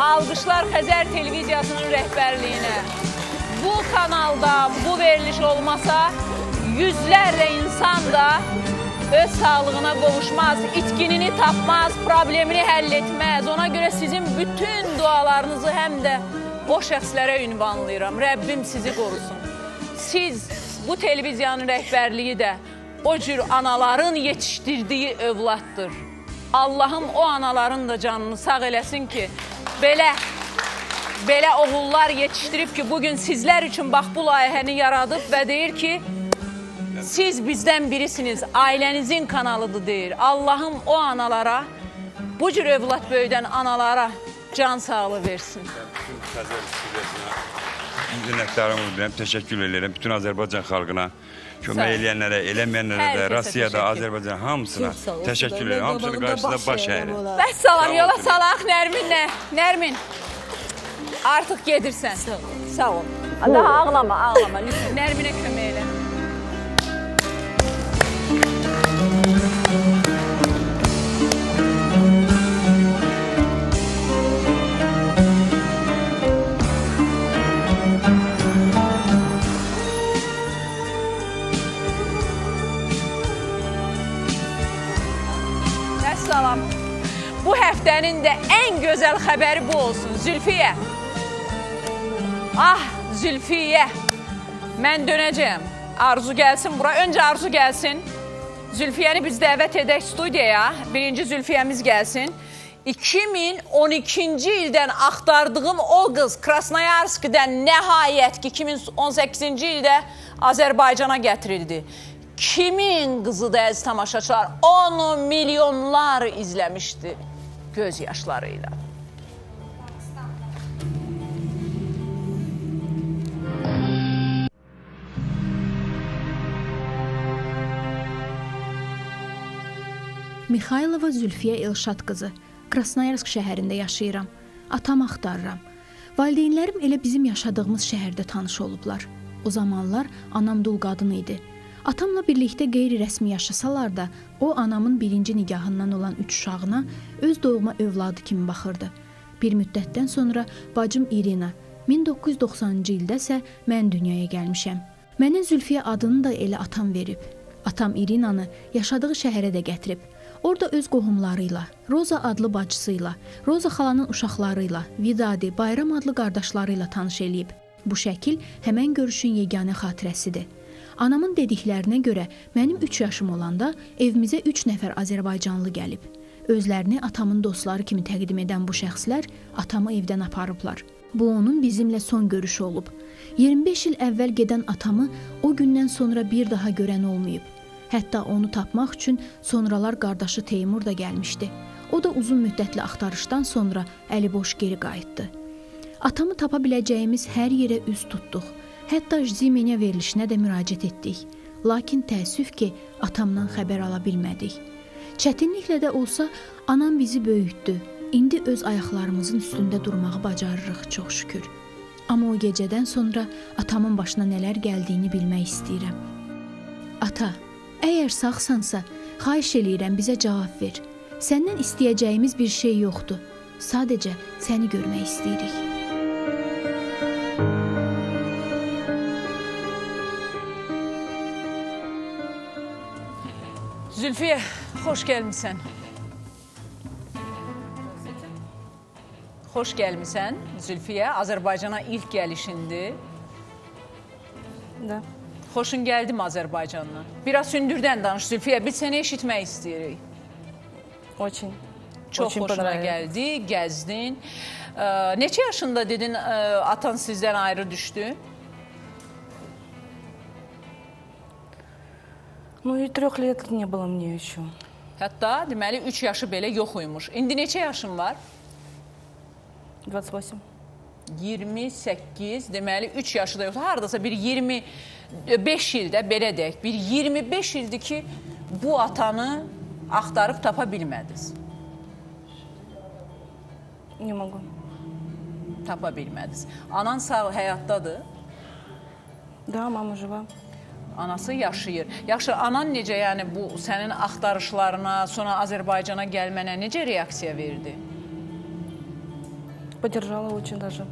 Alqışlar Xəzər Televiziyasının rəhbərliyinə. Bu kanalda bu veriliş olmasa, yüzlərlə insan da öz sağlığına qovuşmaz, itkinini tapmaz, problemini həll etməz. Ona görə sizin bütün dualarınızı həm də o şəxslərə ünvanlayıram. Rəbbim sizi qorusun. Siz bu televiziyanın rəhbərliyi də o cür anaların yetişdirdiyi övladdır. Allahım o anaların da canını sağ eləsin ki, Belə oğullar yetişdirib ki, bugün sizlər üçün bax bu layihəni yaradıb və deyir ki, siz bizdən birisiniz, ailənizin kanalıdır deyir. Allahım o analara, bu cür övlad böyüdən analara can sağlığı versin. Bütün Xəzər Televiziyasına minnətdarım olun, təşəkkür edirəm bütün Azərbaycan xalqına. Kömək eləyənlərə, eləməyənlərə də, Rusiyada, Azərbaycan hamısına təşəkkür edirəm. Hamısının qarşısında baş əyirəm. Bəs salam, yola salaq Nərminlə. Nərmin, artıq gedirsən. Sağ ol. Daha ağlama, ağlama. Nərminə kömək elə. Bu həftənin də ən gözəl xəbəri bu olsun. Zülfiyyə. Ah, Zülfiyyə. Mən dönəcəm. Arzu gəlsin bura. Öncə Arzu gəlsin. Zülfiyyəni biz dəvət edək studiyaya. Birinci Zülfiyyəmiz gəlsin. 2012-ci ildən axtardığım o qız Krasnoyarskdən nəhayət ki, 2018-ci ildə Azərbaycana gətirildi. Kimin qızı da əziz tamaşaçılar, onu milyonlar izləmişdi göz yaşları ilə. Mikhailova Zülfiyyə İlşat qızı. Krasnoyarsk şəhərində yaşayıram. Atam axtarıram. Valideynlərim elə bizim yaşadığımız şəhərdə tanış olublar. O zamanlar anam dul qadın idi. Atamla birlikdə qeyri-rəsmi yaşasalar da, o anamın birinci nigahından olan 3 uşağına öz doğma övladı kimi baxırdı. Bir müddətdən sonra bacım İrina, 1990-cı ildə isə mən dünyaya gəlmişəm. Mənə Zülfiyyə adını da elə atam verib. Atam İrinanı yaşadığı şəhərə də gətirib. Orada öz qohumları ilə, Roza adlı bacısı ilə, Roza xalanın uşaqları ilə, Vidadi, Bayram adlı qardaşları ilə tanış eləyib. Bu şəkil həmən görüşün yeganə xatirəsidir. Anamın dediklərinə görə mənim 3 yaşım olanda evimizə 3 nəfər Azərbaycanlı gəlib. Özlərini atamın dostları kimi təqdim edən bu şəxslər atamı evdən aparıblar. Bu onun bizimlə son görüşü olub. 25 il əvvəl gedən atamı o gündən sonra bir daha görən olmayıb. Hətta onu tapmaq üçün sonralar qardaşı Teymur da gəlmişdi. O da uzun müddətli axtarışdan sonra əliboş geri qayıtdı. Atamı tapa biləcəyimiz hər yerə üz tutduq. Hətta Zimenya verilişinə də müraciət etdik. Lakin təəssüf ki, atamdan xəbər ala bilmədik. Çətinliklə də olsa, anam bizi böyütdü. İndi öz ayaqlarımızın üstündə durmağı bacarırıq, çox şükür. Amma o gecədən sonra atamın başına nələr gəldiyini bilmək istəyirəm. Ata, əgər sağsansa, xahiş eləyirəm, bizə cavab ver. Səndən istəyəcəyimiz bir şey yoxdur. Sadəcə səni görmək istəyirik. Zülfiyyə, xoş gəlmişsən. Xoş gəlmişsən, Zülfiyyə. Azərbaycana ilk gəlişindir. Da. Xoşun gəldi mi Azərbaycandan? Biraz sündürdən danış Zülfiyyə, biz səni eşitmək istəyirik. Очень. Çox xoşuna gəldi, gəzdin. Neçə yaşında dedin atan sizdən ayrı düşdü? Ну и 3 лет не было мне еще. Hatta deməli 3 yaşı belə yox uymuş. İndi neçə yaşın var? 28. 28, deməli 3 yaşı da yoxdur. Haradasa bir 25 ildə belə deyək, bir 25 ildir ki bu atanı axtarıb tapa bilmədiniz. Не могу. Tapa bilmədiniz. Anan sağ həyatdadır? Да, мама жива. Anası yaşayır. Yaxşı, anan necə yəni bu sənin axtarışlarına, sonra Azərbaycana gəlmənə necə reaksiya verdi? Поддержала очень даже.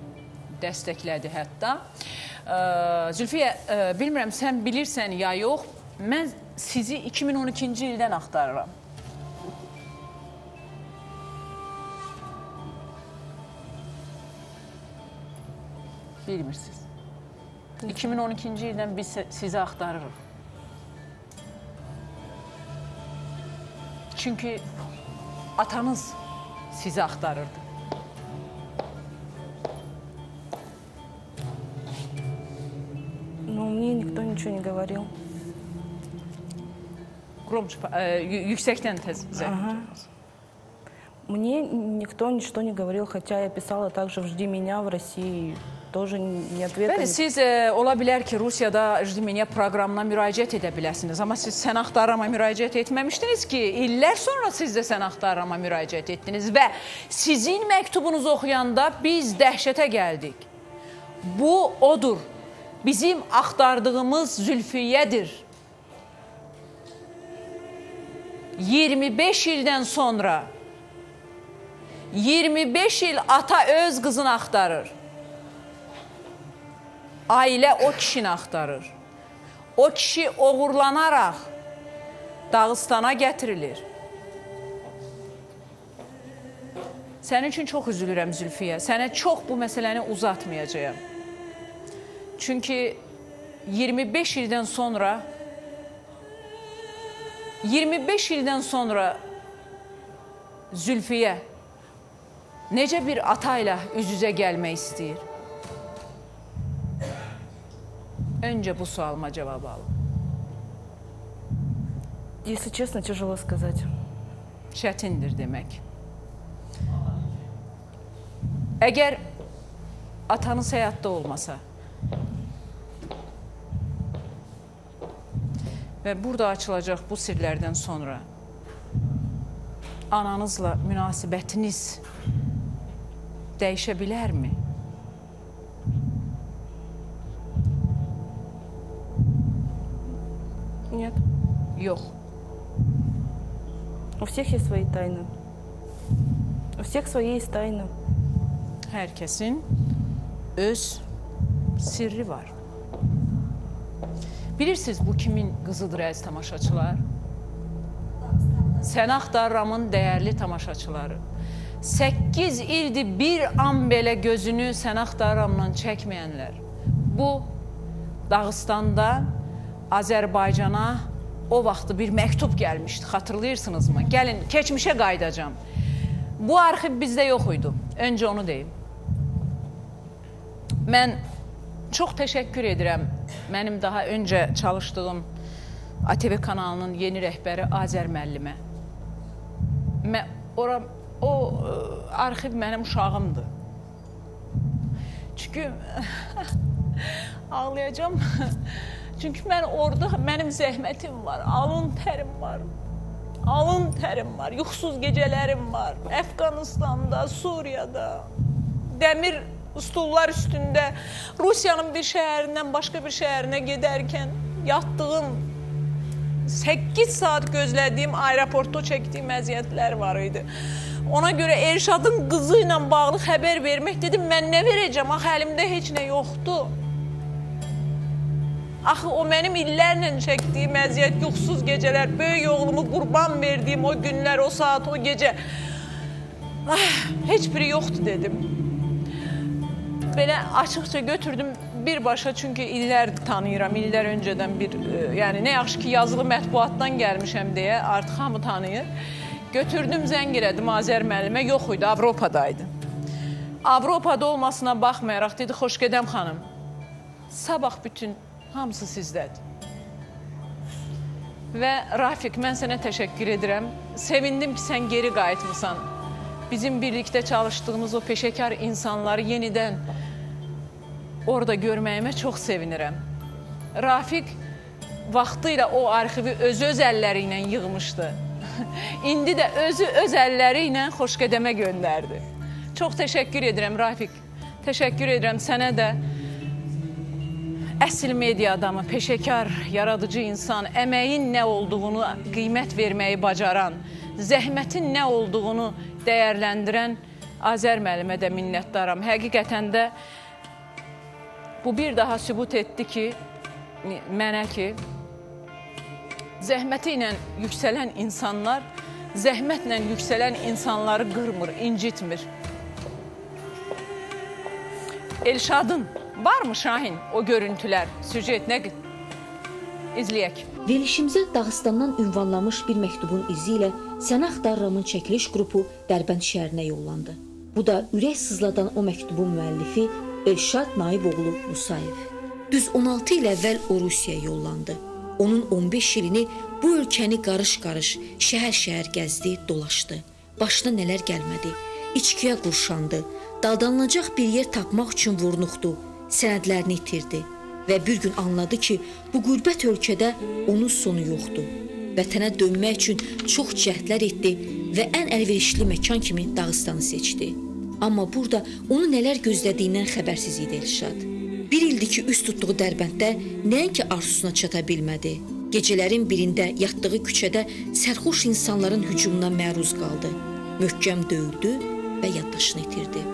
Dəstəklədi hətta. Zülfiyyə, bilmirəm sən bilirsən ya yox, mən sizi 2012-ci ildən axtarıram. Bilmirsiniz. 2012-ci ildən biz sizi axtarırıq. Çünki atanız sizi axtarırdı. Но мне никто ничего не говорил. Громче, yüksekten tez. Мне никто ничего не говорил, хотя я писала также «Жди меня» в России. Bəli, siz ola bilər ki, Rusiyada Jdi Menya proqramına müraciət edə biləsiniz. Amma siz Seni Axtarirama müraciət etməmişdiniz ki, illər sonra siz də Seni Axtarirama müraciət etdiniz. Və sizin məktubunuzu oxuyanda biz dəhşətə gəldik. Bu odur, bizim axtardığımız Zülfiyyədir. 25 ildən sonra, 25 il ata öz qızını axtarır. Ailə o kişini axtarır. O kişi oğurlanaraq Dağıstana gətirilir. Sənin üçün çox üzülürəm Zülfiyyə. Sənə çox bu məsələni uzatmayacağım. Çünki 25 ildən sonra 25 ildən sonra Zülfiyyə necə bir ata ilə üz-üzə gəlmək istəyir? Önce bu sualıma cevabı alın. Если честно, тяжело сказать. Çətindir demək. Əgər atanız həyatda olmasa və burada açılacaq bu sirlərdən sonra ananızla münasibətiniz dəyişə bilərmi? Нет. Yok. У всех есть свои тайны. У всех свои есть тайны. Herkesin öz sirri var. Bilirsiniz bu kimin qızıdır əziz tamaşaçılar? Seni Axtariramın değerli tamaşaçıları. 8 ildir bir an belə gözünü Seni Axtariramdan çəkməyənlər. Bu Dağıstanda Azərbaycana o vaxtı bir məktub gəlmişdi, xatırlayırsınızmı? Gəlin, keçmişə qayıdacağım. Bu arxiv bizdə yox idi, öncə onu deyim. Mən çox təşəkkür edirəm mənim daha öncə çalışdığım ATV kanalının yeni rəhbəri Azər müəllimə. O arxiv mənim uşağımdır. Çünki ağlayacağım. Çünki mən orada, mənim zəhmətim var, alın tərim var, alın tərim var, yuxusuz gecələrim var. Əfqanistanda, Suriyada, dəmir stullar üstündə, Rusiyanın bir şəhərindən başqa bir şəhərinə gedərkən yatdığım, 8 saat gözlədiyim aeroportda çəkdiyim əziyyətlər var idi. Ona görə Elşadın qızı ilə bağlı xəbər vermək dedim, mən nə verəcəm, axı əlimdə heç nə yoxdur. Axı o mənim illərlə çəkdiyim əziyyət, yuxusuz gecələr, böyük oğlumu qurban verdiyim o günlər, o saat, o gecə. Ah, heç biri yoxdur dedim. Belə açıqca götürdüm birbaşa, çünki illər tanıyıram, illər öncədən bir, yəni nə yaxşı ki yazılı mətbuatdan gəlmişəm deyə artıq hamı tanıyır. Götürdüm, zəng elədim Azər müəllimə, yox idi, Avropadaydı. Avropada olmasına baxmayaraq dedi, xoş gedəm xanım, sabah bütün hamısı sizdədir. Və Rafiq, mən sənə təşəkkür edirəm, sevindim ki sən geri qayıtmısan. Bizim birlikdə çalışdığımız o peşəkar insanları yenidən orada görməyimə çox sevinirəm. Rafiq vaxtıyla o arxivi öz əlləri ilə yığmışdı. İndi də özü öz əlləri ilə Xoşqədəmə göndərdi. Çox təşəkkür edirəm Rafiq. Təşəkkür edirəm sənə də. Əsl media adamı, peşəkar, yaradıcı insan, əməyin nə olduğunu qiymət verməyi bacaran, zəhmətin nə olduğunu dəyərləndirən Azər müəllimə də minnətdaram. Həqiqətən də bu bir daha sübut etdi ki, mənə ki, zəhməti ilə yüksələn insanlar, zəhmətlə yüksələn insanları qırmır, incitmir. Elşadın varmı Şahin o görüntülər, süjet nə qıt? İzləyək. Verilişimizə Dağıstandan ünvanlamış bir məktubun izi ilə Seni Axtariramın çəkiliş qrupu Dərbənd şəhərinə yollandı. Bu da ürək sızladan o məktubun müəllifi Elşad Naiboğlu Musayev. Düz 16 il əvvəl o Rusiyaya yollandı. Onun 15 ilini bu ölkəni qarış-qarış, şəhər-şəhər gəzdi, dolaşdı. Başına nələr gəlmədi, içkiyə qurşandı, daldanılacaq bir yer tapmaq üçün vurnuxdu, sənədlərini itirdi və bir gün anladı ki, bu qürbət ölkədə onun sonu yoxdur. Vətənə dönmək üçün çox cəhdlər etdi və ən əlverişli məkan kimi Dağıstanı seçdi. Amma burada onu nələr gözlədiyindən xəbərsiz idi Elşad. Bir ildir ki, üst tutduğu Dərbənddə nəinki arzusuna çata bilmədi. Gecələrin birində yatdığı küçədə sərxoş insanların hücumuna məruz qaldı. Möhkəm döyüldü və yaddaşını itirdi.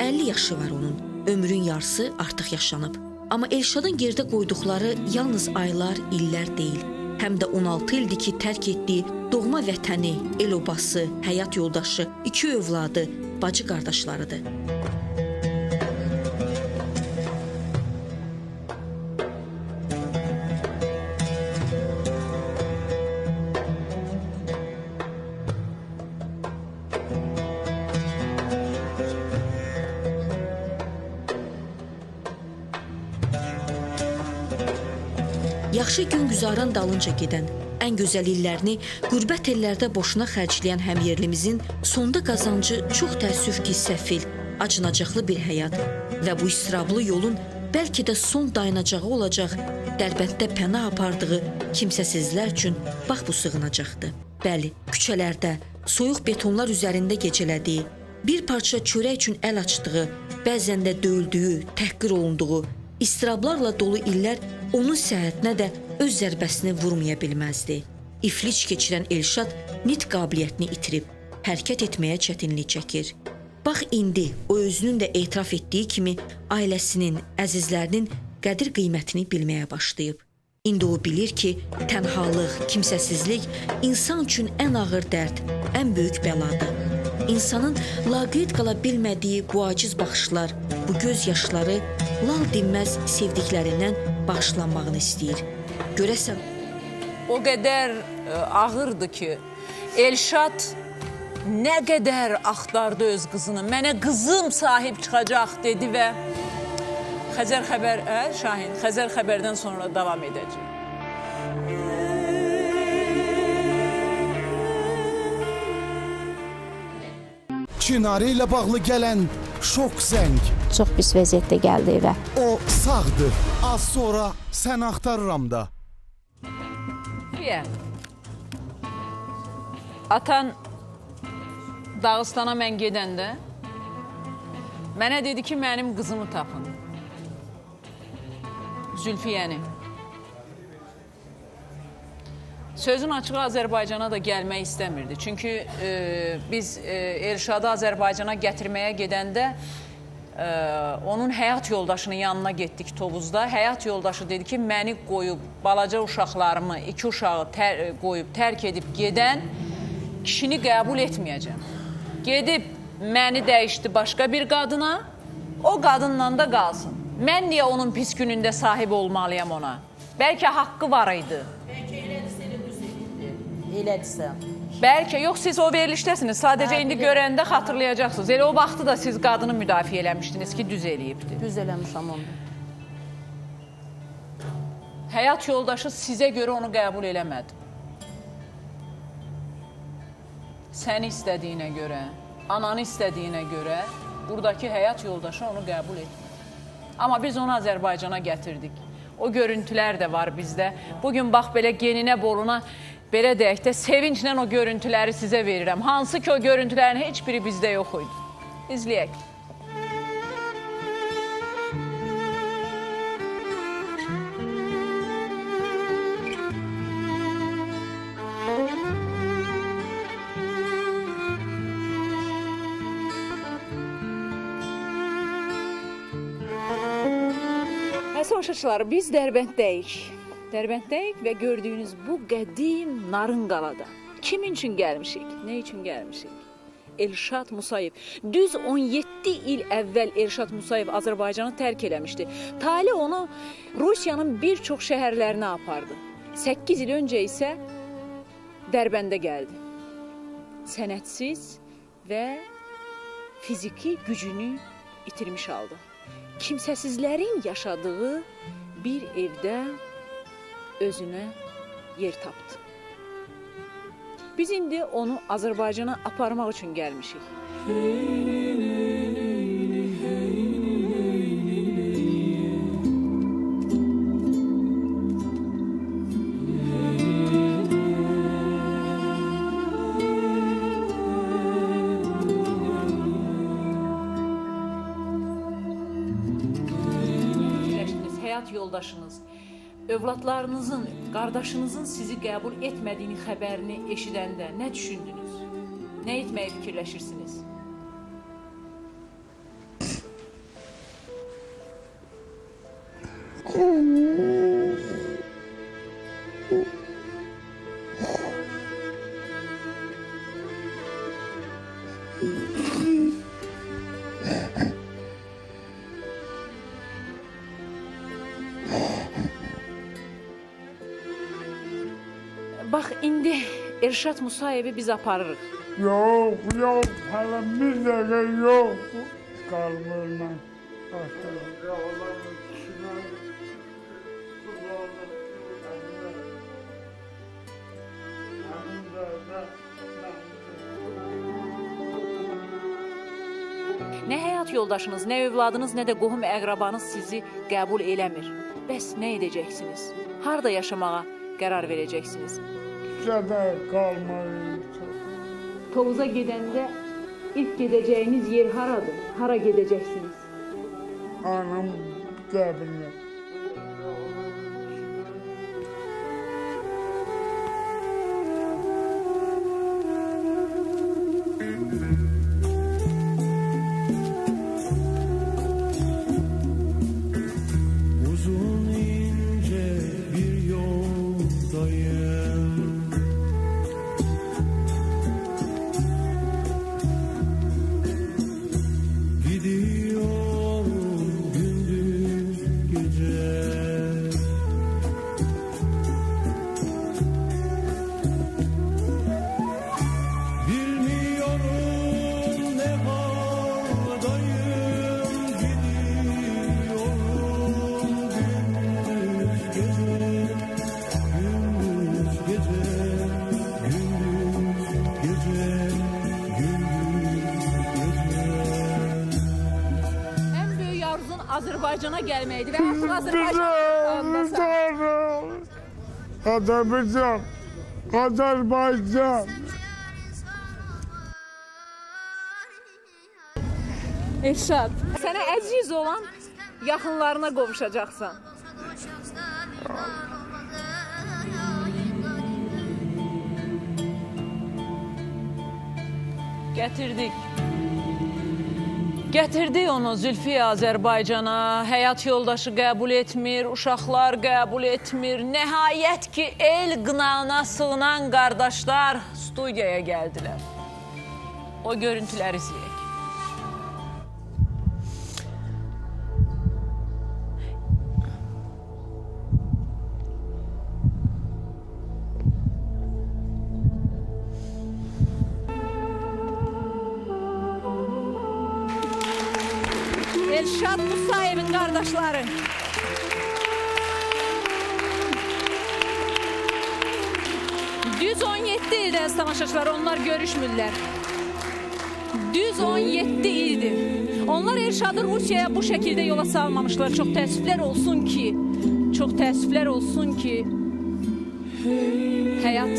50 yaşı var onun, ömrün yarısı artıq yaşanıb. Amma Elşadın gerdə qoyduqları yalnız aylar, illər deyil. Həm də 16 ildir ki, tərk etdiyi doğma vətəni, el obası, həyat yoldaşı, iki övladı, bacı qardaşlarıdır. Yaxşı güngüzarın dalınca gedən, ən gözəl illərini qürbət ellərdə boşuna xərcləyən həmyerlimizin sonda qazancı çox təəssüf ki, səfil, acınacaqlı bir həyat və bu istirablı yolun bəlkə də son dayanacağı olacaq, Dərbənddə pənah apardığı kimsəsizlər üçün bax bu sığınacaqdı. Bəli, küçələrdə, soyuq betonlar üzərində gecələdiyi, bir parça çörək üçün əl açdığı, bəzən də döyüldüyü, təhqir olunduğu, istirablarla dolu illər onun səhhətinə də öz zərbəsini vurmaya bilməzdi. İflic keçirən Elşad nitq qabiliyyətini itirib, hərəkət etməyə çətinlik çəkir. Bax indi o özünün də etiraf etdiyi kimi ailəsinin, əzizlərinin qədir-qiymətini bilməyə başlayıb. İndi o bilir ki, tənhalıq, kimsəsizlik insan üçün ən ağır dərd, ən böyük bəladır. İnsanın laqeyd qala bilmədiyi bu aciz baxışlar, bu göz yaşları lal dinməz sevdiklərindən bağışlanmağını istəyir. Görəsən, o qədər ağırdı ki, Elşad nə qədər axtardı öz qızını, mənə qızım sahib çıxacaq dedi və Xəzər xəbər, Şahin, Xəzər xəbərdən sonra davam edəcək. Çinarı ilə bağlı gələn şok zəng. Çox pis vəziyyətdə gəldi evə. O sağdır. Az sonra Səni Axtariram da. Zülfiyyə, atan Dağıstana mən gedəndə mənə dedi ki, mənim qızımı tapın. Zülfiyyəni. Sözün açığı Azərbaycana da gəlmək istəmirdi. Çünki biz Elşadı Azərbaycana gətirməyə gedəndə onun həyat yoldaşının yanına getdik Tovuzda. Həyat yoldaşı dedi ki, məni qoyub, balaca uşaqlarımı, iki uşağı qoyub, tərk edib gedən kişini qəbul etməyəcəm. Gedib məni dəyişdi başqa bir qadına, o qadınla da qalsın. Mən niyə onun pis günündə sahib olmalıyam ona? Bəlkə haqqı var idi. Bəlkə elədirsə, elədirsə. Bəlkə, yox, siz o verilişdəsiniz. Sadəcə indi görəndə xatırlayacaqsınız. Elə o vaxtı da siz qadını müdafiə eləmişdiniz ki, düz eləyibdi. Düz eləmişəm onu. Həyat yoldaşı sizə görə onu qəbul eləmədi. Səni istədiyinə görə, ananı istədiyinə görə buradakı həyat yoldaşı onu qəbul etmədi. Amma biz onu Azərbaycana gətirdik. O görüntülər də var bizdə. Bugün bax belə geninə, boruna... Belə deyək də, sevinclə o görüntüləri sizə verirəm. Hansı ki o görüntülərin heç biri bizdə yox idi. İzləyək. Həsə oşuşlar, biz Dərbəndəyik. Dərbəndəyik və gördüyünüz bu qədim Narın qalada. Kim üçün gəlmişik? Nə üçün gəlmişik? Elşad Musayev. Düz 17 il əvvəl Elşad Musayev Azərbaycanı tərk eləmişdi. Tale onu Rusiyanın bir çox şəhərlərinə apardı. 8 il öncə isə Dərbəndə gəldi. Sənətsiz və fiziki gücünü itirmiş aldı. Kimsəsizlərin yaşadığı bir evdə özünə yer tapdı. Biz indi onu Azərbaycana aparmaq üçün gəlmişik. Həyat yoldaşınız, övladlarınızın, qardaşınızın sizi qəbul etmədiyini xəbərini eşidəndə nə düşündünüz? Nə etməyi fikirləşirsiniz? Elşad Musayevi biz aparırıq. Yox, yox, hələ bir dəqiqə yox. Qalmırla. Nə həyat yoldaşınız, nə övladınız, nə də qohum əqrabanız sizi qəbul eləmir. Bəs nə edəcəksiniz? Harada yaşamağa qərar verəcəksiniz? Tovuza gedəndə ilk gedəcəyiniz yer haradır? Hara gedəcəksiniz? Anam qəbrinə. Azərbaycana gəlməkdir və artıq Azərbaycan... Azərbaycan! Azərbaycan! Elşad, sənə əziz olan yaxınlarına qovuşacaqsan. Gətirdik. Gətirdi onu Zülfiyyə Azərbaycana, həyat yoldaşı qəbul etmir, uşaqlar qəbul etmir. Nəhayət ki, el qınağına sığınan qardaşlar studiyaya gəldilər. O görüntüləri izləyək. Elşad Musayevin kardeşleri. Düz 17 ildi az tamaşaçılar, onlar görüşmürler. Düz 17 ildi. Onlar Elşad'ı Rusiya'ya bu şekilde yola salmamışlar. Çok təəssüflər olsun ki, həyat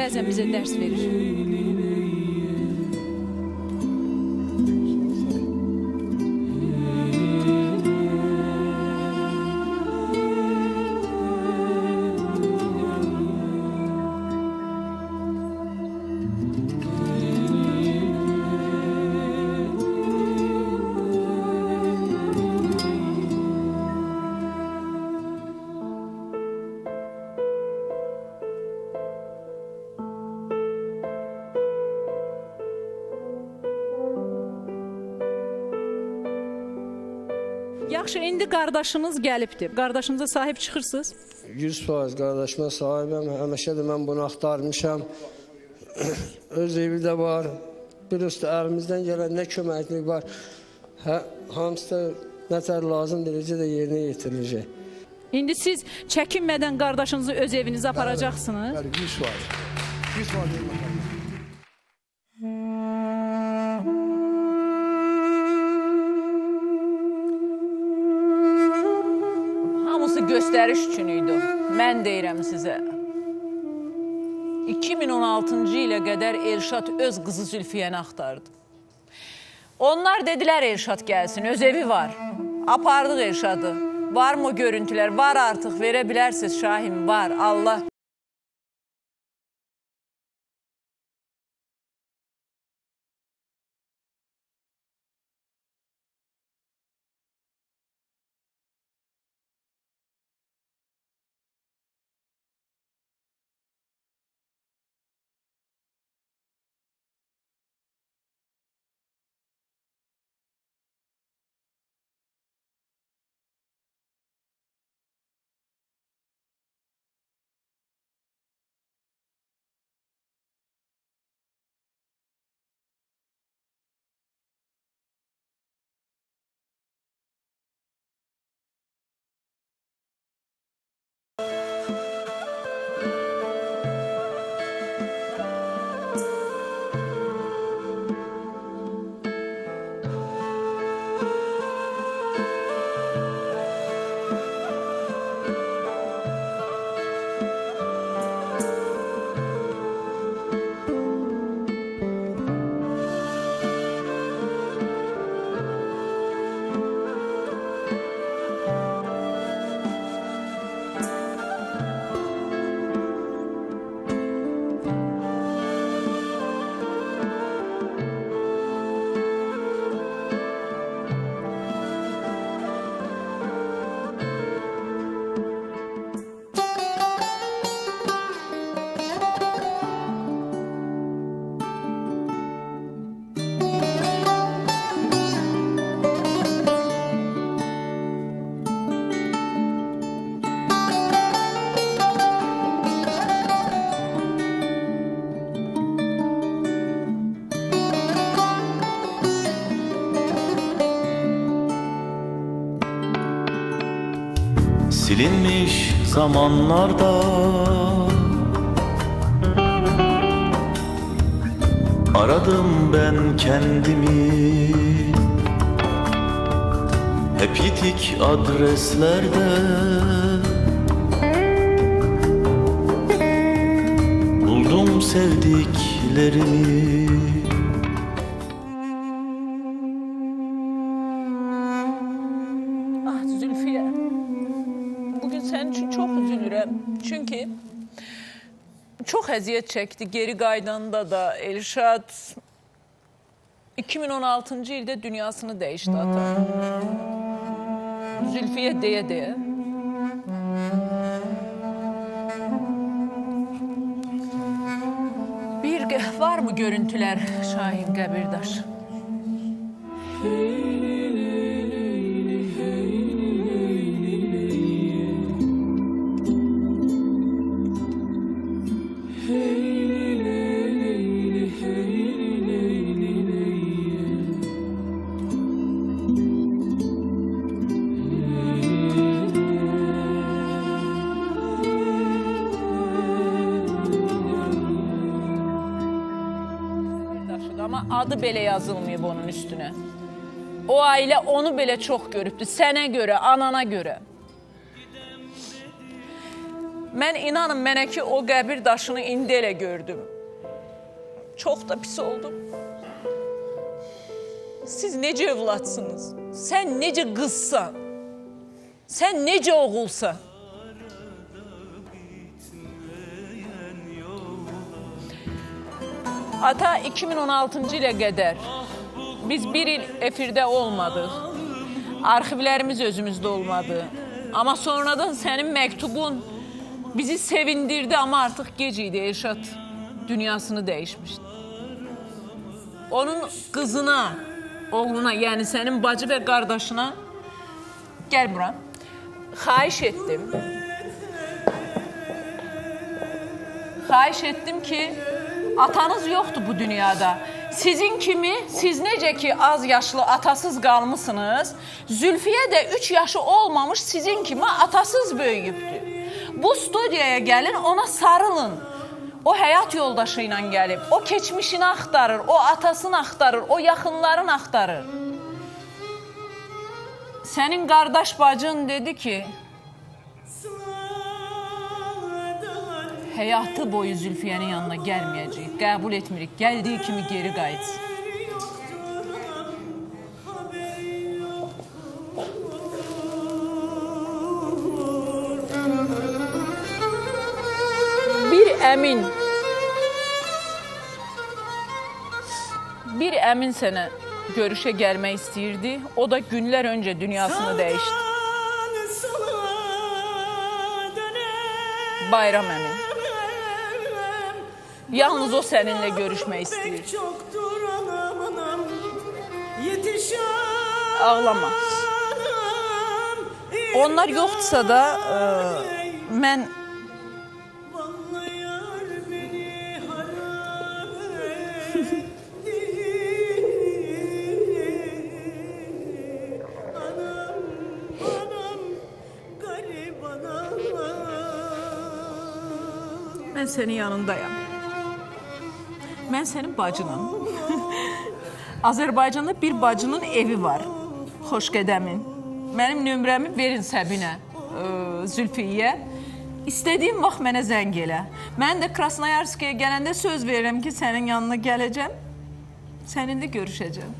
bəzən bizə dərs verir. Yaxşı, indi qardaşınız gəlibdir. Qardaşınıza sahib çıxırsınız? 100% qardaşıma sahibəm. Həmişə də mən bunu axtarmışam. Öz evi də var. Bir üstə əlimizdən gələn nə köməklik var. Hamısı da nətər lazım dərəcə də yerinə yetirilir. İndi siz çəkinmədən qardaşınızı öz evinizə aparacaqsınız? Bəli, 100%. Göstəriş üçün idi. Mən deyirəm sizə, 2016-cı ilə qədər Elşad öz qızı Zülfiyyəni axtardı. Onlar dedilər Elşad gəlsin, öz evi var. Apardıq Elşadı. Var mı görüntülər? Var artıq, verə bilərsiniz Şahin, var. Allah. Silinmiş zamanlarda aradım ben kendimi, hep yitik adreslerde buldum sevdiklerimi. Çünki çox əziyyət çəkdi geri qaydanda da Elşad. 2016-cı ildə dünyasını değişti ata. Zülfiyyə deyə deyə. Bir var mı görüntüler Şahin Qəbirdaş? Adı belə yazılmayıb onun üstünə. O ailə onu belə çox görübdü. Sənə görə, anana görə. Mən inanın mənə ki, o qəbir daşını indi elə gördüm. Çox da pis oldum. Siz necə evladsınız? Sən necə qızsan? Sən necə oğulsan? Ata, 2016-cı ilə qədər biz bir il efirdə olmadıq, arxivlərimiz özümüzdə olmadı. Amma sonradan sənin məktubun bizi sevindirdi, amma artıq gec idi, Elşad dünyasını dəyişmişdi. Onun qızına, oğluna, yəni sənin bacı və qardaşına, gəl bura, xahiş etdim ki, atanız yoxdur bu dünyada. Sizin kimi, siz necə ki az yaşlı atasız qalmışsınız, Zülfiyyə də 3 yaşı olmamış sizin kimi atasız böyüyübdü. Bu studiyaya gəlin, ona sarılın. O həyat yoldaşı ilə gəlib, o keçmişini axtarır, o atasını axtarır, o yaxınlarını axtarır. Sənin qardaş bacın dedi ki, həyatı boyu Zülfiyyənin yanına gəlməyəcəyik, qəbul etmirik, gəldiyi kimi geri qayıtsın. Bir əmin sənə görüşə gəlmək istəyirdi, o da günlər öncə dünyasını dəyişdi. Bayram əmin. Yalnız o səninlə görüşmək istəyir. Ağlama. Onlar yoxdursa da mən sənin yanındayam. Mən sənin bacınım. Azərbaycanda bir bacının evi var. Xoşqədəmin. Mənim nömrəmi verin Səbinə, Zülfiyyə. İstədiyim vaxt mənə zəng elə. Mən də Krasnoyarskiyə gələndə söz verirəm ki, sənin yanına gələcəm, səninlə görüşəcəm.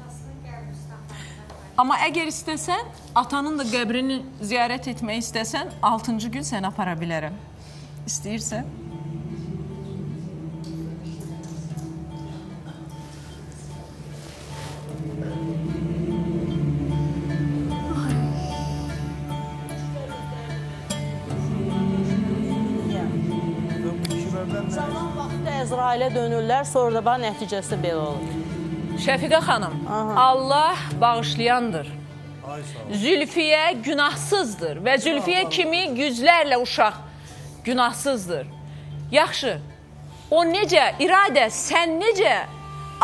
Amma əgər istəsən, atanın da qəbrini ziyarət etmək istəsən, 6-cı gün səni apara bilərəm. İstəyirsən? Ailə dönürlər, sonra da bana nəticəsi belə olur. Şəfiqə xanım, Allah bağışlayandır. Zülfiyyə günahsızdır və Zülfiyyə kimi yüzlərlə uşaq günahsızdır. Yaxşı, o necə, iradə, sən necə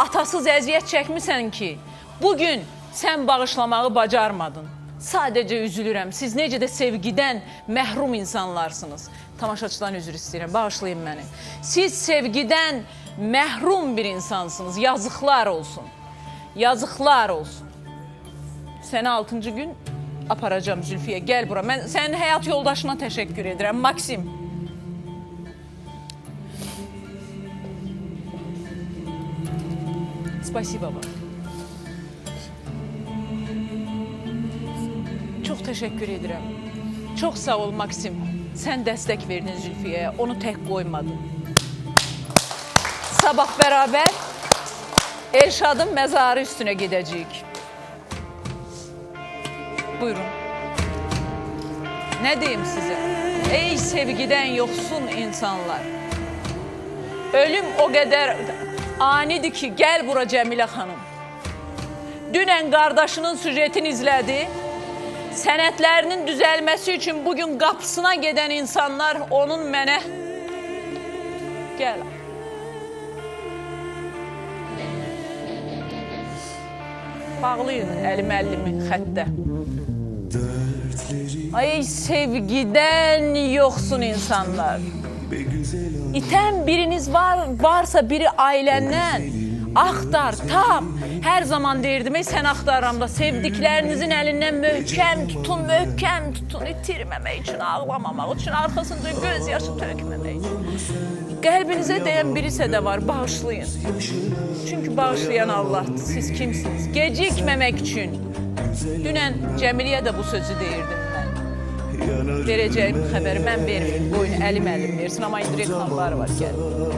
atasız əziyyət çəkmisən ki, bugün sən bağışlamağı bacarmadın. Sadəcə üzülürəm, siz necə də sevgidən məhrum insanlarsınız. Tamaşaçıdan üzr istəyirəm, bağışlayın məni. Siz sevgidən məhrum bir insansınız, yazıqlar olsun. Yazıqlar olsun. Səni 6-cı gün aparacam Zülfiyyə, gəl bura. Mən sənin həyat yoldaşına təşəkkür edirəm, Maksim. Спасибо вам. Çox təşəkkür edirəm. Çox sağ ol, Maksim. Sən dəstək verdin Zülfiyyəyə, onu tək qoymadın. Sabah bərabər Elşadın məzarı üstünə gedəcəyik. Buyurun. Nə deyim sizə? Ey sevgidən yoxsun insanlar. Ölüm o qədər anidir ki, gəl bura Cəmilə xanım. Dünən qardaşının süjetini izlədi. Sənətlərinin düzəlməsi üçün bugün qapısına gedən insanlar onun mənə... Gəl. Bağlayın əlim-əlimi xəttə. Ay sevgidən yoxsun insanlar. İtən biriniz varsa biri ailəndən axtar, tap. Hər zaman deyirdim, sən axtaramda sevdiklərinizin əlindən möhkəm tutun, itirməmək üçün, ağlamamaq üçün, arxasında göz yaşı tökməmək üçün. Qəlbinizə deyən birisə də var, bağışlayın. Çünki bağışlayan Allahdır, siz kimsiniz? Gecikməmək üçün. Dünən Cəmiliyə də bu sözü deyirdim mən. Verəcəyim xəbəri mən verim, boyun əlim-əlim versin, amma indi reklamlar var, gəlin.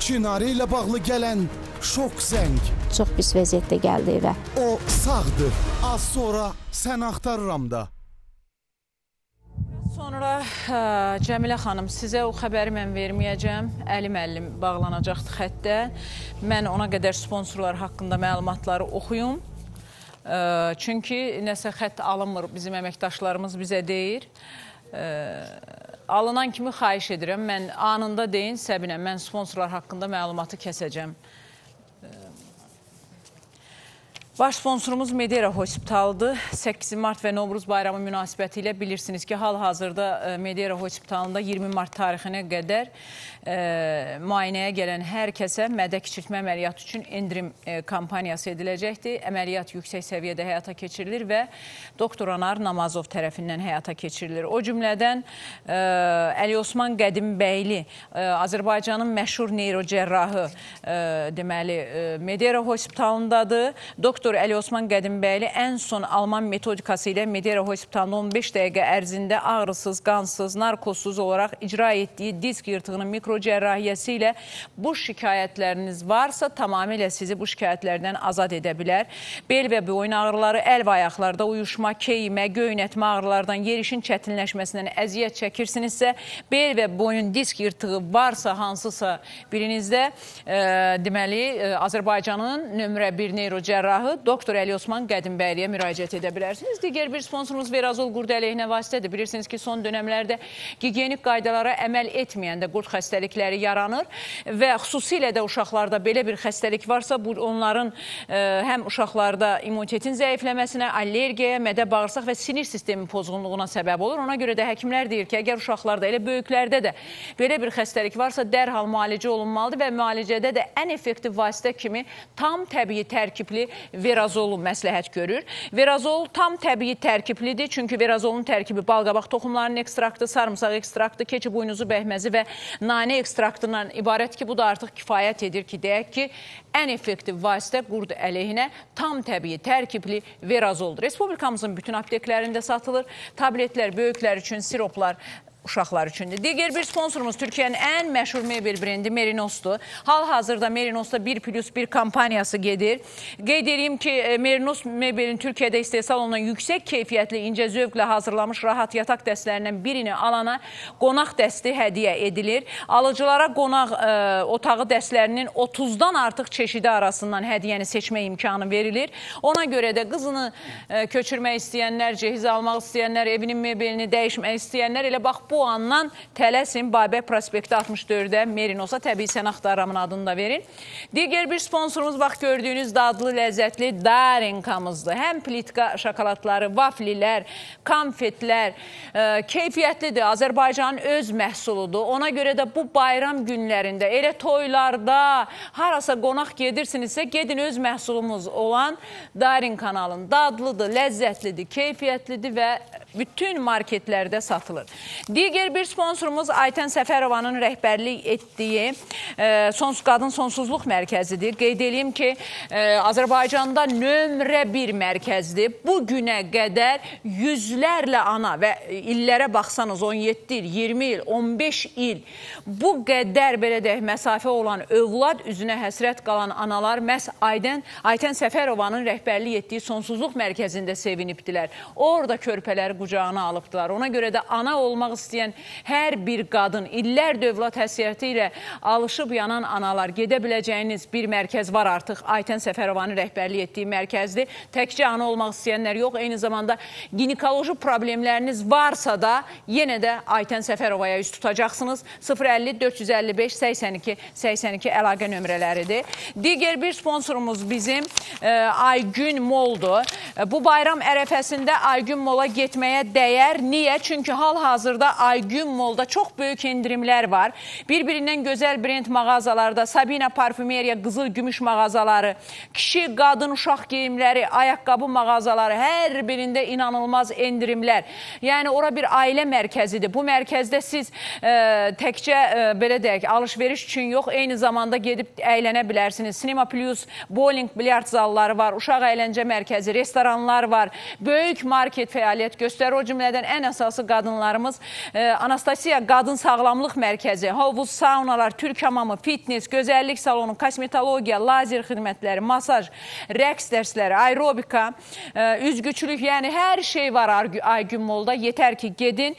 Çinarı ilə bağlı gələn şok zəng. Çox pis vəziyyətdə gəldi evə. O sağdır. Az sonra sən axtarıram da. Sonra Cəmilə xanım, sizə o xəbəri mən verməyəcəm. Əlim-əlim bağlanacaqdı xəttə. Mən ona qədər sponsorlar haqqında məlumatları oxuyum. Çünki nəsə xətt alınmır, bizim əməkdaşlarımız bizə deyir. Alınan kimi xahiş edirəm. Mən anında deyin Səbinə, mən sponsorlar haqqında məlumatı kəsəcəm. Baş sponsorumuz Medera Hospital'dır. 8 mart və Novruz bayramı münasibəti ilə bilirsiniz ki, hal-hazırda Medera Hospitalında 20 mart tarixinə qədər müayinəyə gələn hər kəsə mədə kiçiltmə əməliyyatı üçün endirim kampaniyası ediləcəkdir. Əməliyyat yüksək səviyyədə həyata keçirilir və doktor Anar Namazov tərəfindən həyata keçirilir. O cümlədən Əli Osman Qədimbəyli, Azərbaycanın məşhur neyrocərrahı deməli Medera Hospitalındadır. Doktor Əli Osman Qədimbəli ən son Alman metodikası ilə Medera Hospitalında 15 dəqiqə ərzində ağrısız, qansız, narkozsuz olaraq icra etdiyi disk yırtığının mikrocərrahiyyəsi ilə bu şikayətləriniz varsa tamamilə sizi bu şikayətlərdən azad edə bilər. Bel və boyun ağrıları, əl və ayaqlarda uyuşma, keymə, göynətmə ağrılardan, yerişin çətinləşməsindən əziyyət çəkirsinizsə, bel və boyun disk yırtığı varsa hansısa birinizdə, deməli, Azərbaycanın nömrə 1 neyrocərrahı Doktor Əli Osman Qədimbəliyə müraciət edə bilərsiniz. Digər bir sponsorumuz Verazol qurd əleyhinə vasitədir. Bilirsiniz ki, son dönəmlərdə gigiyenik qaydalara əməl etməyəndə qurd xəstəlikləri yaranır və xüsusilə də uşaqlarda belə bir xəstəlik varsa, onların həm uşaqlarda immunitetin zəifləməsinə, allergiyaya, mədə bağırsaq və sinir sistemi pozğunluğuna səbəb olur. Ona görə də həkimlər deyir ki, əgər uşaqlarda elə böyüklərdə də belə bir xəstəlik varsa, dərhal müalicə olunmalıdır və müalicədə də ən effektiv vasitə kimi tam təbii tərkibli Verazolu məsləhət görür. Verazol tam təbii tərkiblidir, çünki Verazolun tərkibi balqabaq toxumlarının ekstraktı, sarımsaq ekstraktı, keçi buynuzu bəhməzi və nanə ekstraktından ibarət ki, bu da artıq kifayət edir ki, deyək ki, ən effektiv vasitə qurd əleyhinə tam təbii tərkibli Verazoldur. Respublikamızın bütün apteklərində satılır. Tabletlər böyüklər üçün, siroplar uşaqlar üçündür. Digər bir sponsorumuz Türkiyənin ən məşhur mebel brendi Merinos'dur. Hal-hazırda Merinos'da 1+1 kampaniyası gedir. Qeyd edeyim ki, Merinos mebelin Türkiyədə istehsal olunan yüksək keyfiyyətli, incə zövqlə hazırlamış rahat yataq dəstlərindən birini alana qonaq dəsti hədiyyə edilir. Alıcılara qonaq otağı dəstlərinin 30-dan artıq çeşidi arasından hədiyyəni seçmək imkanı verilir. Ona görə də qızını köçürmək istəyənlər, cehiz almaq istəyənlər, evinin mebelini dəyişmək istəyənlər elə bax bu andan tələsin, Babək prospekti 64-də Merinosa təbii sən axtariramın adını da verin. Digər bir sponsorumuz, bax gördüyünüz dadlı, ləzzətli Daringamızdır. Həm plitka şokoladları, vaflilər, konfetlər keyfiyyətlidir. Azərbaycanın öz məhsuludur. Ona görə də bu bayram günlərində, elə toylarda, harasa qonaq gedirsinizsə, gedin öz məhsulumuz olan Darin kanalın dadlıdır, ləzzətlidir, keyfiyyətlidir və bütün marketlərdə satılır. Digər bir sponsorumuz Aytən Səfərovanın rəhbərlik etdiyi Kadın Sonsuzluq Mərkəzidir. Qeyd edeyim ki, Azərbaycanda nömrə 1 mərkəzdir. Bu günə qədər yüzlərlə ana və illərə baxsanız 17 il, 20 il, 15 il bu qədər belə deyək məsafə olan övlad üzünə həsrət qalan analar məhz Aytən Səfərovanın rəhbərlik etdiyi Sonsuzluq Mərkəzində sevinibdilər. Orada körpələri qucağına alıbdılar. Ona görə də ana olmaq istəyən hər bir qadın, illərdə övlad həsrəti ilə alışıb yanan analar, gedə biləcəyiniz bir mərkəz var artıq. Aytən Səfərovanın rəhbərlik etdiyi mərkəzdir. Təkcə ana olmaq istəyənlər yox, eyni zamanda ginekoloji problemləriniz varsa da yenə də Aytən Səfərovaya üst tutacaqsınız. 050-455-82-82 əlaqə nömrələridir. Digər bir sponsorumuz bizim Aygün Mall'dur. Bu bayram ərəfəsində Aygün Mall'a getməyə dəyər. Niyə? Çünki hal-hazırda Aygün Mall'da çox böyük endirimlər var. Bir-birindən gözəl brend mağazalarda, Sabina Parfümeriya, qızıl-gümüş mağazaları, kişi, qadın, uşaq geyimləri, ayaqqabı mağazaları, hər birində inanılmaz endirimlər. Yəni, ora bir ailə mərkəzidir. Bu mərkəzdə siz təkcə, belə deyək, alış-veriş üçün yox, eyni zamanda gedib əylənə bilərsiniz. Sinema Plus, bowling, bilyard zalları var, uşaq əyləncə mərkəzi, restoranlar var, böyük market fəaliyyət göstərir. O cümlədən ən əsası qadınlarımız Anastasia Kadın Sağlamlık Merkezi, Hovuz, saunalar, türk hamamı, fitness, gözəllik salonu, kosmetologiya, lazer xidmətləri, masaj, rəqs dərsləri, aerobika, üzgüçülük, yəni hər şey var Aygün Mall'da. Yetər ki, gedin.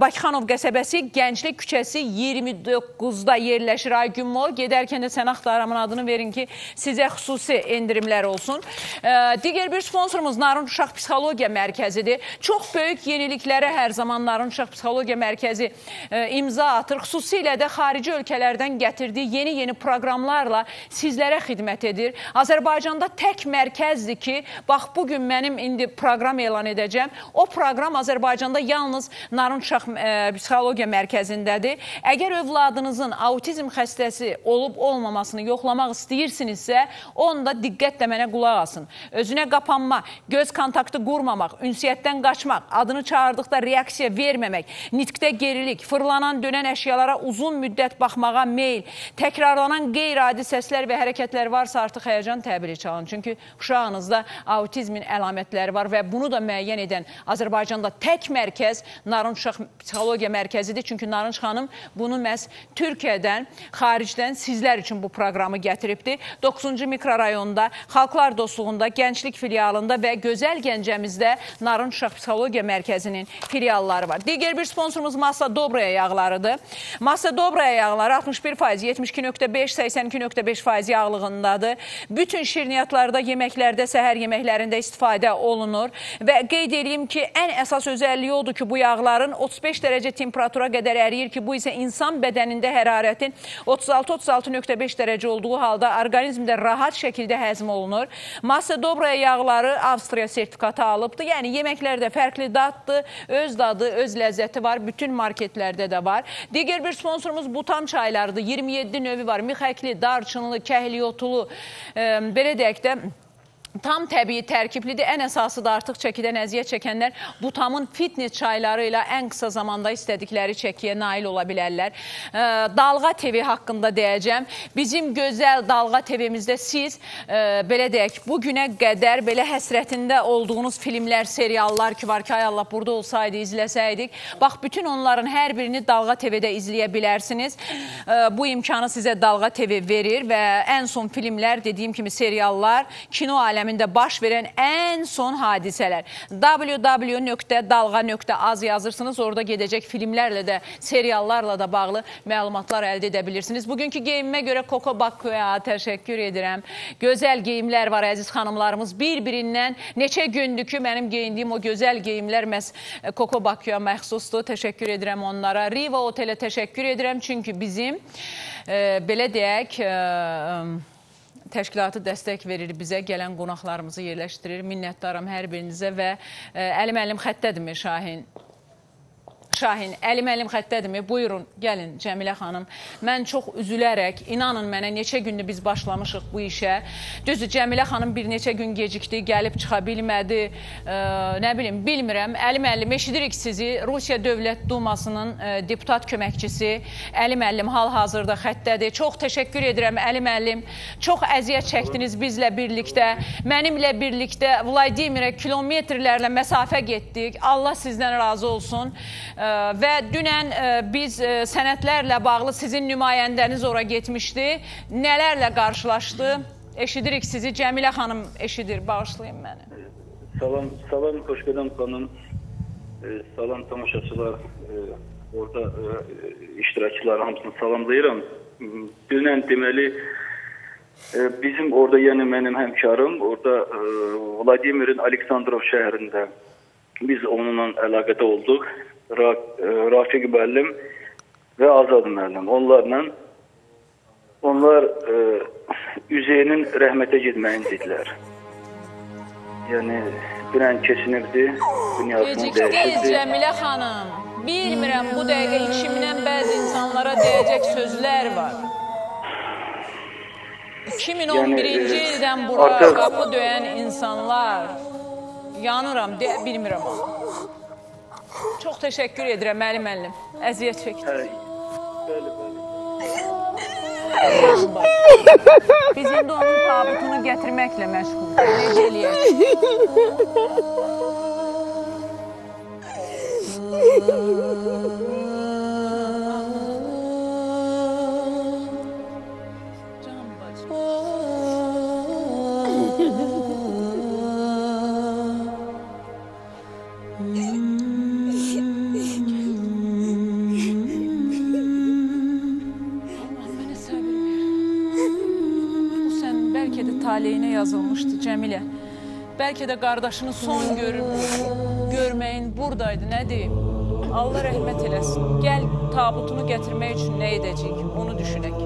Bakıxanov qəsəbəsi Gənclik küçəsi 29-da yerləşir Aygün Mall. Gedərkən də Seni Axtariramın adını verin ki, sizə xüsusi endirimlər olsun. Digər bir sponsorumuz Narın Uşaq Psixologiya Mərkəzidir. Çox böyük yeniliklərə hər zaman Narın Uşaq Psixologiya Mərkəzi imza atır. Xüsusilə də xarici ölkələrdən gətirdiyi yeni proqramlarla sizlərə xidmət edir. Azərbaycanda tək mərkəzdir ki, bax, bugün mənim indi proqram elan edəcəm. O proqram Azərbaycanda yalnız Narın Uşaq Psixologiya Mərkəzindədir. Əgər övladınızın autizm xəstəsi olub-olmamasını yoxlamaq istəyirsinizsə, onda diqqətlə mənə qulaq asın. Özünə qapanma, göz kontaktı qurmamaq, ünsiyyətdən qaçmaq, adını çağırdıqda reaksiya verməmək, nitqdə gerilik, fırlanan, dönən əşyalara uzun müddət baxmağa meyl, təkrarlanan qeyri-adi səslər və hərəkətlər varsa artıq həyəcan təbili çalın. Çünki uşağınızda autizmin əlamətləri var və bunu da müəyyən edən Azərbaycanda tək mərkəz Narın Uşaq Psixologiya Mərkəzidir. Çünki Narın xanım bunu məhz Türkiyədən, xaricdən sizlər üçün bu proqramı gətiribdir. 9-cu mikrorayonda, Xalqlar Dostluğunda, Gənclik filialında və Gözəl Gəncəmizdə Narın Uşaq Psixologiya Mərkəzinin filialları var. Digər bir sponsorumuz Masa Dobraya yağlarıdır. Masa Dobraya yağları 61%, 72.5%, 82.5% yağlığındadır. Bütün şirniyyatlarda, yeməklərdə, səhər yeməklərində istifadə olunur. Və qeyd edeyim ki, ən əsas özəlliyi odur ki, bu yağların 35 dərəcə temperatura qədər əriyir ki, bu isə insan bədənində hərarətin 36-36.5 dərəcə olduğu halda orqanizmdə rahat şəkildə həzm olunur. Masa Dobraya yağları Avstriya sertifikatı alıbdır. Yəni, yeməklərdə fərqli daddır, öz dadı, öz ləzzəti var, bütün marketlərdə də var. Digər bir sponsorumuz Butam çaylarıdır. 27 növü var. Mixəkli, darçınlı, kəhliyotulu, belə deyək də, tam təbii tərkiblidir. Ən əsası da artıq çəkidən əziyyət çəkənlər Butamın fitness çayları ilə ən qısa zamanda istədikləri çəkiyə nail ola bilərlər. Dalga TV haqqında deyəcəm. Bizim gözəl Dalga TV-mizdə siz, belə deyək, bugünə qədər belə həsrətində olduğunuz filmlər, seriallar ki var ki, ay Allah, burada olsaydı, izləsəydik. Bax, bütün onların hər birini Dalga TV-də izləyə bilərsiniz. Bu imkanı sizə Dalga TV verir və ən son filmlər, dediyim kimi seriallar, kino aləmində baş verən ən son hadisələr. www.dalga.az yazırsınız. Orada gedəcək filmlərlə də, seriallarla da bağlı məlumatlar əldə edə bilirsiniz. Bugünkü geyimimə görə Coco Baku'ya təşəkkür edirəm. Gözəl geyimlər var, əziz xanımlarımız. Bir-birindən neçə gündür ki, mənim geyindiyim o gözəl geyimlər məhz Coco Baku'ya məxsusdur. Təşəkkür edirəm onlara. Riva Otelə təşəkkür edirəm. Çünki bizim, belə deyək, təşkilatı dəstək verir bizə, gələn qonaqlarımızı yerləşdirir. Minnətdaram hər birinizə və əlim-əlim xəttədir Şahin. Şahin, Əli müəllim xəttədimi? Buyurun, gəlin Cəmilə xanım. Mən çox üzülərək, inanın mənə, neçə gündür biz başlamışıq bu işə. Düzdür, Cəmilə xanım bir neçə gün gecikdi, gəlib çıxa bilmədi, nə bilim, bilmirəm. Əli müəllim, eşidirik sizi. Rusiya Dövlət Dumasının deputat köməkçisi Əli müəllim hal-hazırda xəttədir. Çox təşəkkür edirəm Əli müəllim. Çox əziyyət çəkdiniz bizlə birlikdə. Mənimlə birlikdə Vladimirə kilometrlərlə məsafə getdik. Allah sizdən razı olsun. Və dünən biz sənətlərlə bağlı sizin nümayəndəniz ora getmişdi. Nələrlə qarşılaşdı? Eşidirik sizi. Cəmilə xanım eşidir. Bağışlayın məni. Salam, salam Xoşqədəm xanım. Salam tamaşaçılar. Orada iştirakçılar hamısını salamlayıram. Dünən deməli bizim orada, yəni mənim həmkarım orada Vladimirin Aleksandrov şəhərində biz onunla əlaqədə olduq. Rafiq müəllim və Azad müəllim. Onlar üzeyinin rəhmətə getməyini dedilər. Yəni, bilən kesinirdi, dünyasını dəyişirdi. Gecikdir Cəmilə xanım. Bilmirəm, bu dəqiqə içimdən bəzi insanlara deyəcək sözlər var. 2011-ci ildən bura qapı döyən insanlar. Yanıram, bilmirəm onu. Çox təşəkkür edirəm, müəllim. Əziyyət çəkdiniz. Biz indi onun tabutunu gətirməklə məşğuluq. Necə eləyək? Taleyinə yazılmışdı Cəmilə. Bəlkə də qardaşını son görməyin buradaydı, nə deyim? Allah rəhmət eləsin. Gəl tabutunu gətirmək üçün nə edəcəyik, onu düşünək.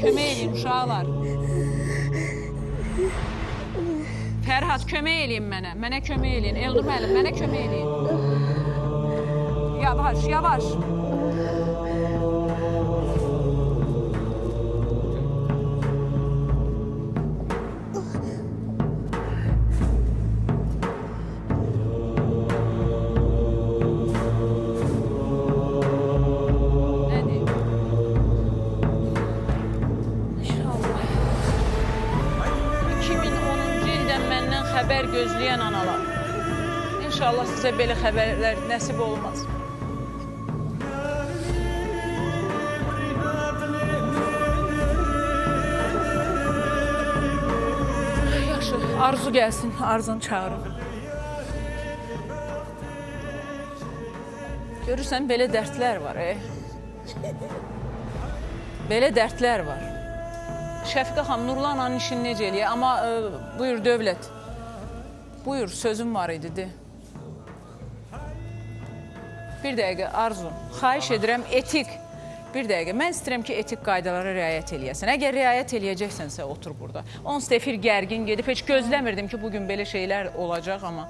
Kömək edin, uşaqlar. Fərhad, kömək edin mənə. Mənə kömək edin. Elnur müəllim, mənə kömək edin. Yavaş, yavaş. Belə xəbərlər nəsib olmaz. Yaxşı, Arzu gəlsin, Arzunu çağırın. Görürsən, belə dərdlər var. Belə dərdlər var. Şəfiqə xanım, Nurlananın işini necə eləyək? Amma buyur, Dövlət. Buyur, sözüm var idi, de. Bir dəqiqə, Arzu, xahiş edirəm, etik. Bir dəqiqə, mən istəyirəm ki, etik qaydalara riayət eləyəsən. Əgər riayət eləyəcəksənsə, otur burada. 10 səfir gərgin gedib, heç gözləmirdim ki, bugün belə şeylər olacaq, amma...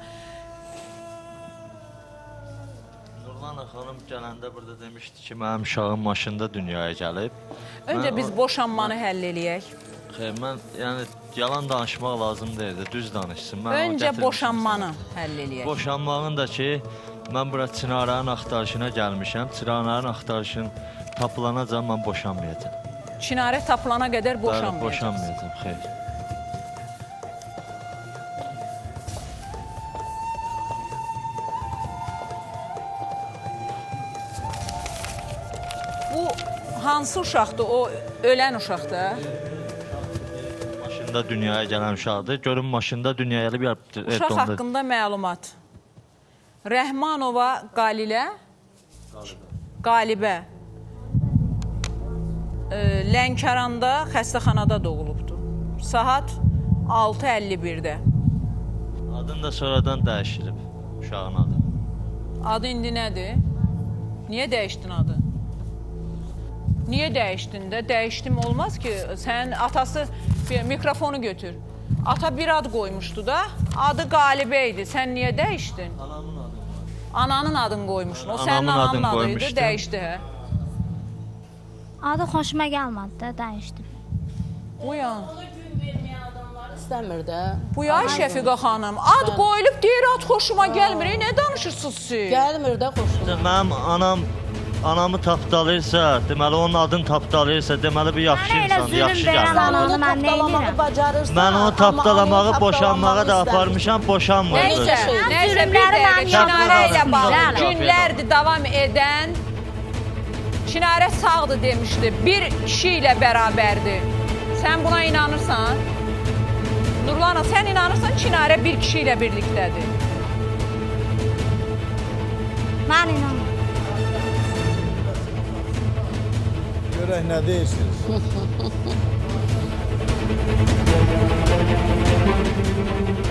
Nurlana xanım gələndə burada demişdi ki, mənim uşağım maşında dünyaya gəlib. Öncə biz boşanmanı həll eləyək. Xeyr, mən, yəni, yalan danışmaq lazım deyildi, düz danışsın. Öncə boşanmanı həll eləyək. Boşanmağın da ki... Mən bura Çınarın axtarışına gəlmişəm. Çınarın axtarışını tapılanacaq, mən boşanmayacaq. Çınarı tapılana qədər boşanmayacaq. Boşanmayacaq, xeyr. Bu hansı uşaqdır? O ölən uşaqdır? Maşında dünyaya gələn uşaqdır. Görün, maşında dünyaya gəlib... Uşaq haqqında məlumat. Rəhmanova Qalilə, Qalibə, Lənkəranda xəstəxanada doğulubdur. Saat 6:51-də. Adını da sonradan dəyişdirib, uşağın adı. Adı indi nədir? Niyə dəyişdin adı? Niyə dəyişdin də? Dəyişdim olmaz ki, sənin atası mikrofonu götür. Ata bir ad qoymuşdu da, adı Qalibə idi. Sən niyə dəyişdin? Anamın adı. Ananın adını koymuşsun. O senin ananın adıydı, dəyişdi. Adı hoşuma gelmedi de, dəyişdi. Bu ya. Bu ya Şəfiqə xanım, ad qoyulub deyir ad xoşuma gəlmir, nə danışırsınız siz? Gəlmir də xoşuma. Mənim anamı tapdalayırsa, deməli onun adını tapdalayırsa, deməli bu yaxşı insandır, yaxşı gəlmir. Mən onu tapdalamağı, boşanmağa da aparmışam, boşanmırdı. Neyse, bir dəqiqə Çinarə ilə bağlı günlərdir davam edən, Çinarə sağdır demişdi, bir kişi ilə bərabərdir. Sən buna inanırsan? Nurlana, sen inanırsan Çinarə bir kişiyle birliktedir. Ben inanmıyorum. Görək nə deyirsiniz?